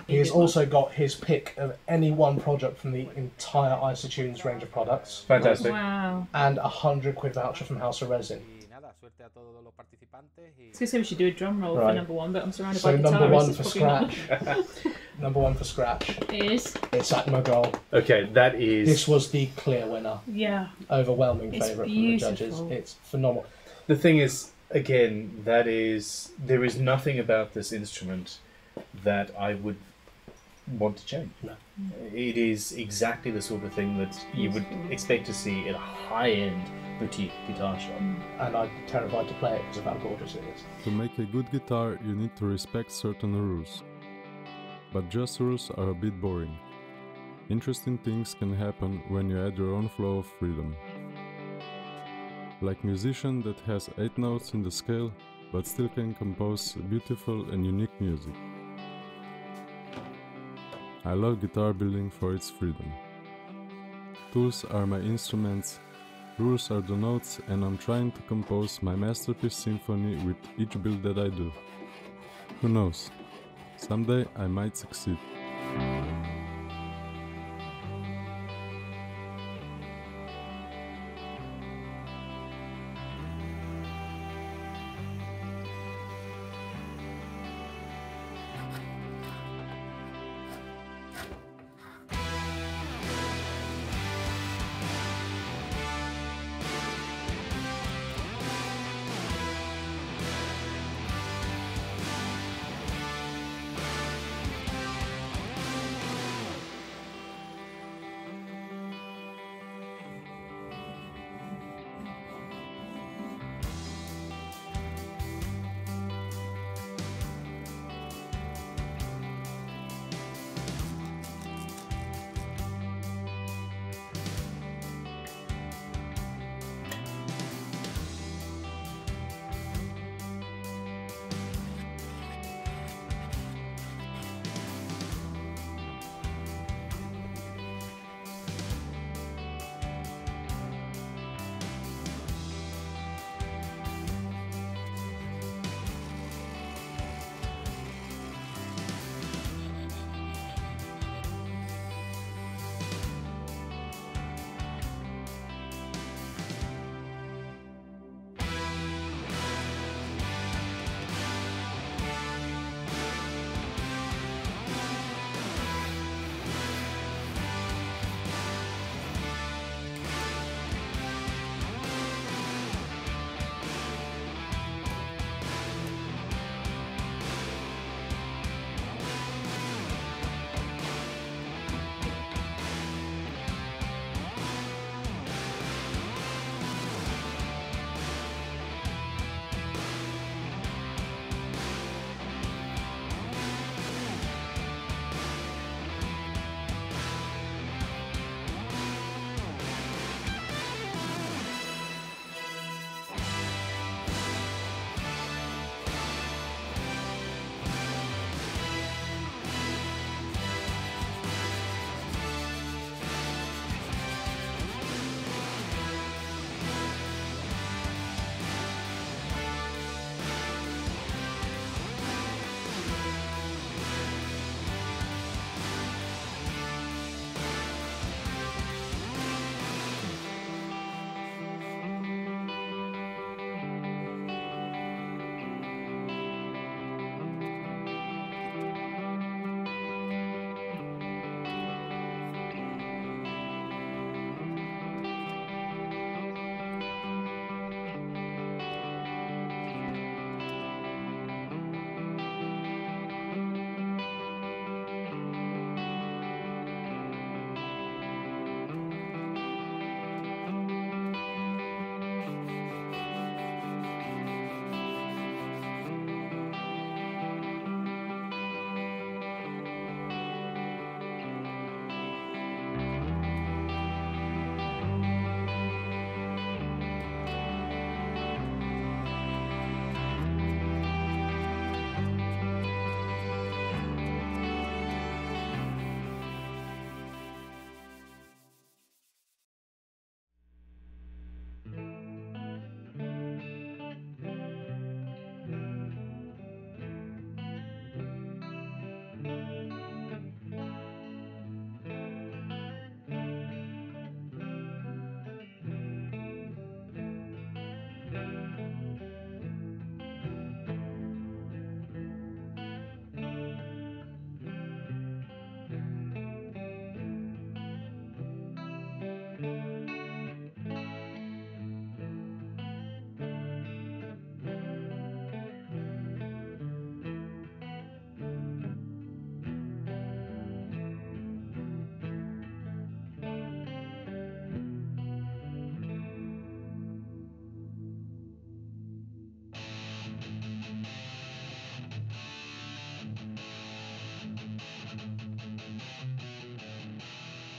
He has also got his pick of any one product from the entire Isotunes range of products. Fantastic. Wow. And a £100 voucher from House of Resin. I was going to say we should do a drum roll for number one, but I'm surrounded by guitarists. So number one for Scratch. Number one for Scratch. It is. It's Atmagol. Okay, that is... This was the clear winner. Yeah. Overwhelming favourite from the judges. It's phenomenal. The thing is, again, that is, there is nothing about this instrument that I would want to change. No. It is exactly the sort of thing that you would expect to see at a high-end boutique guitar shop. And I'm terrified to play it because of how gorgeous it is. To make a good guitar, you need to respect certain rules. But just rules are a bit boring. Interesting things can happen when you add your own flow of freedom. Like musician that has 8 notes in the scale, but still can compose beautiful and unique music. I love guitar building for its freedom. Tools are my instruments, rules are the notes, and I'm trying to compose my masterpiece symphony with each build that I do. Who knows? Someday I might succeed.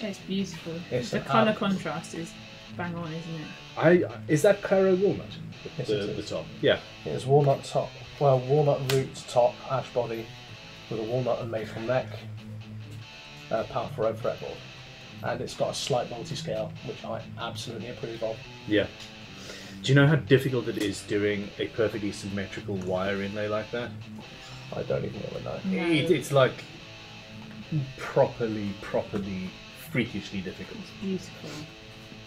It's beautiful. It's the colour contrast is bang on, isn't it? Is that Claro walnut? Yes, the top. Yeah. It is walnut top. Well, walnut root top, ash body, with a walnut and maple neck, powerful red fretboard. And it's got a slight multi-scale, which I absolutely approve of. Yeah. Do you know how difficult it is doing a perfectly symmetrical wire inlay like that? I don't even know what that is. It's like properly, freakishly difficult. It's beautiful.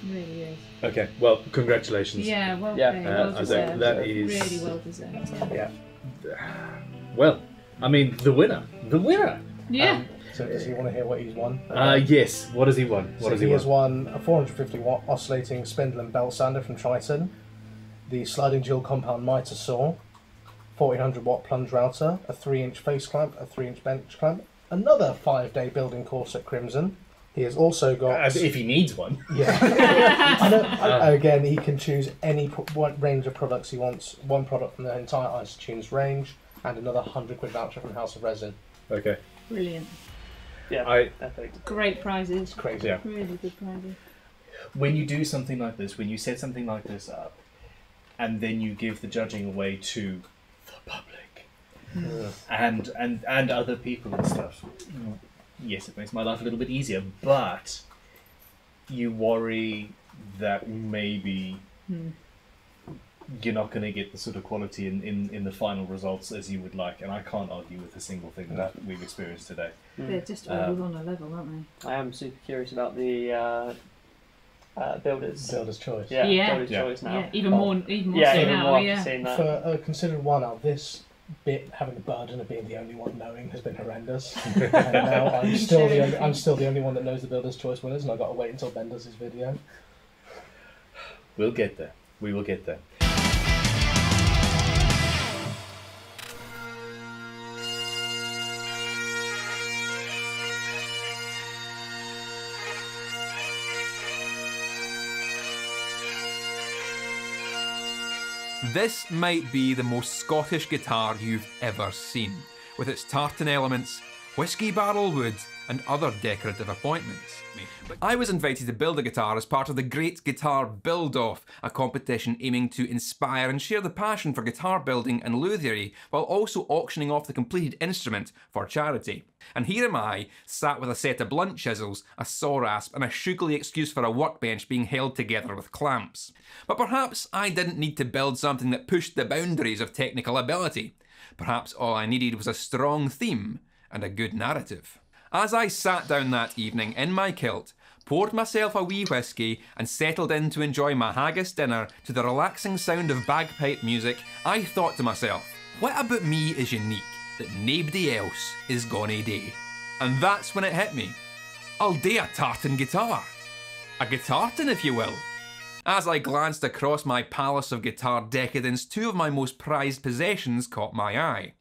It really is. Okay, well, congratulations. Yeah, well played. Well deserved. That is really well deserved. Yeah. Well, I mean, the winner. The winner! Yeah. So does he want to hear what he's won? Yes. What has he won? He has won a 450-watt oscillating spindle and belt sander from Triton, the sliding dual compound mitre saw, 1400-watt plunge router, a 3-inch face clamp, a 3-inch bench clamp, another 5-day building course at Crimson. He has also got... if he needs one. Yeah. Again, he can choose any range of products he wants. One product from the entire Isotunes range, and another £100 voucher from House of Resin. Okay. Brilliant. Yeah, perfect. Great prizes. Crazy. Yeah. Really good prizes. When you do something like this, when you set something like this up, and then you give the judging away to the public and other people and stuff, yes, it makes my life a little bit easier, but you worry that maybe you're not going to get the sort of quality in the final results as you would like, and I can't argue with a single thing that we've experienced today. They're just all on a level, aren't they? I am super curious about the builder's choice. Yeah, builder's choice now. Yeah. Even more so now. Seeing that. For considering one of this bit, having the burden of being the only one knowing has been horrendous. And now I'm still the only one that knows the builder's choice winners, and I've got to wait until Ben does his video. We'll get there. We will get there. This might be the most Scottish guitar you've ever seen, with its tartan elements, whiskey barrel wood, and other decorative appointments. I was invited to build a guitar as part of the Great Guitar Build-Off, a competition aiming to inspire and share the passion for guitar building and luthiery, while also auctioning off the completed instrument for charity. And here am I, sat with a set of blunt chisels, a saw rasp, and a sugly excuse for a workbench being held together with clamps. But perhaps I didn't need to build something that pushed the boundaries of technical ability. Perhaps all I needed was a strong theme and a good narrative. As I sat down that evening in my kilt, poured myself a wee whiskey, and settled in to enjoy my haggis dinner to the relaxing sound of bagpipe music, I thought to myself, what about me is unique that nobody else is gonna do? And that's when it hit me. I'll do a tartan guitar. A guitartan, if you will. As I glanced across my palace of guitar decadence, two of my most prized possessions caught my eye.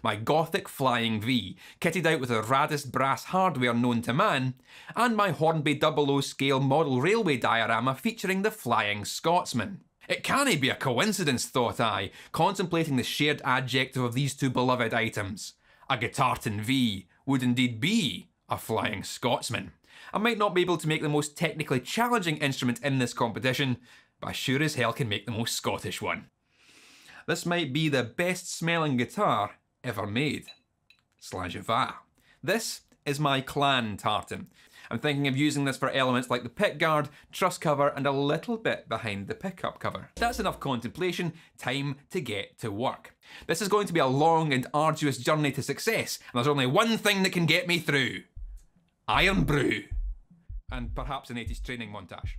My Gothic Flying V, kitted out with the raddest brass hardware known to man, and my Hornby 00 scale model railway diorama featuring the Flying Scotsman. It cannae be a coincidence, thought I, contemplating the shared adjective of these two beloved items. A Guitartan V would indeed be a Flying Scotsman. I might not be able to make the most technically challenging instrument in this competition, but I sure as hell can make the most Scottish one. This might be the best smelling guitar ever made. Slajava. This is my clan tartan. I'm thinking of using this for elements like the pickguard, truss cover, and a little bit behind the pickup cover. That's enough contemplation, time to get to work. This is going to be a long and arduous journey to success, and there's only one thing that can get me through. Iron brew. And perhaps an 80s training montage.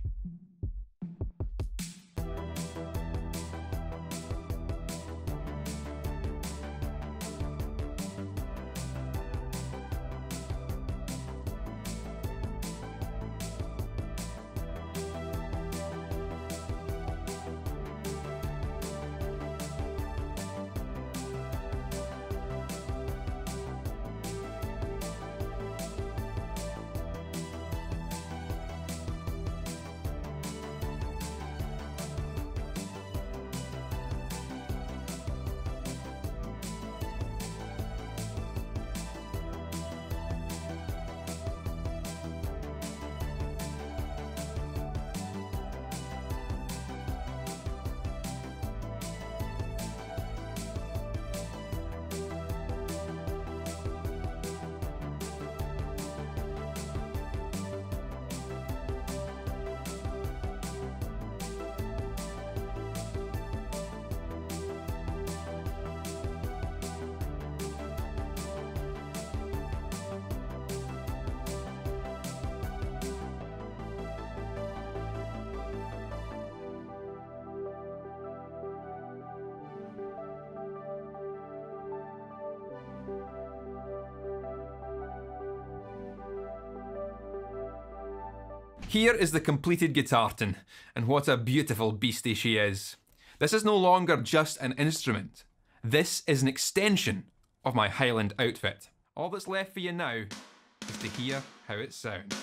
Here is the completed Guitartan, and what a beautiful beastie she is. This is no longer just an instrument. This is an extension of my Highland outfit. All that's left for you now is to hear how it sounds.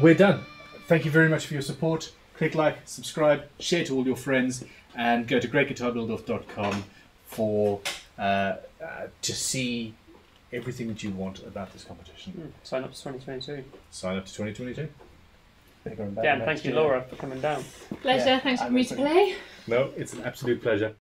We're done. Thank you very much for your support. Click like, subscribe, share to all your friends, and go to greatguitarbuildoff.com for to see everything that you want about this competition. Sign up to 2022. Sign up to 2022. Yeah, and thank you, Laura, for coming down. Pleasure. Thanks for me to play. No, it's an absolute pleasure.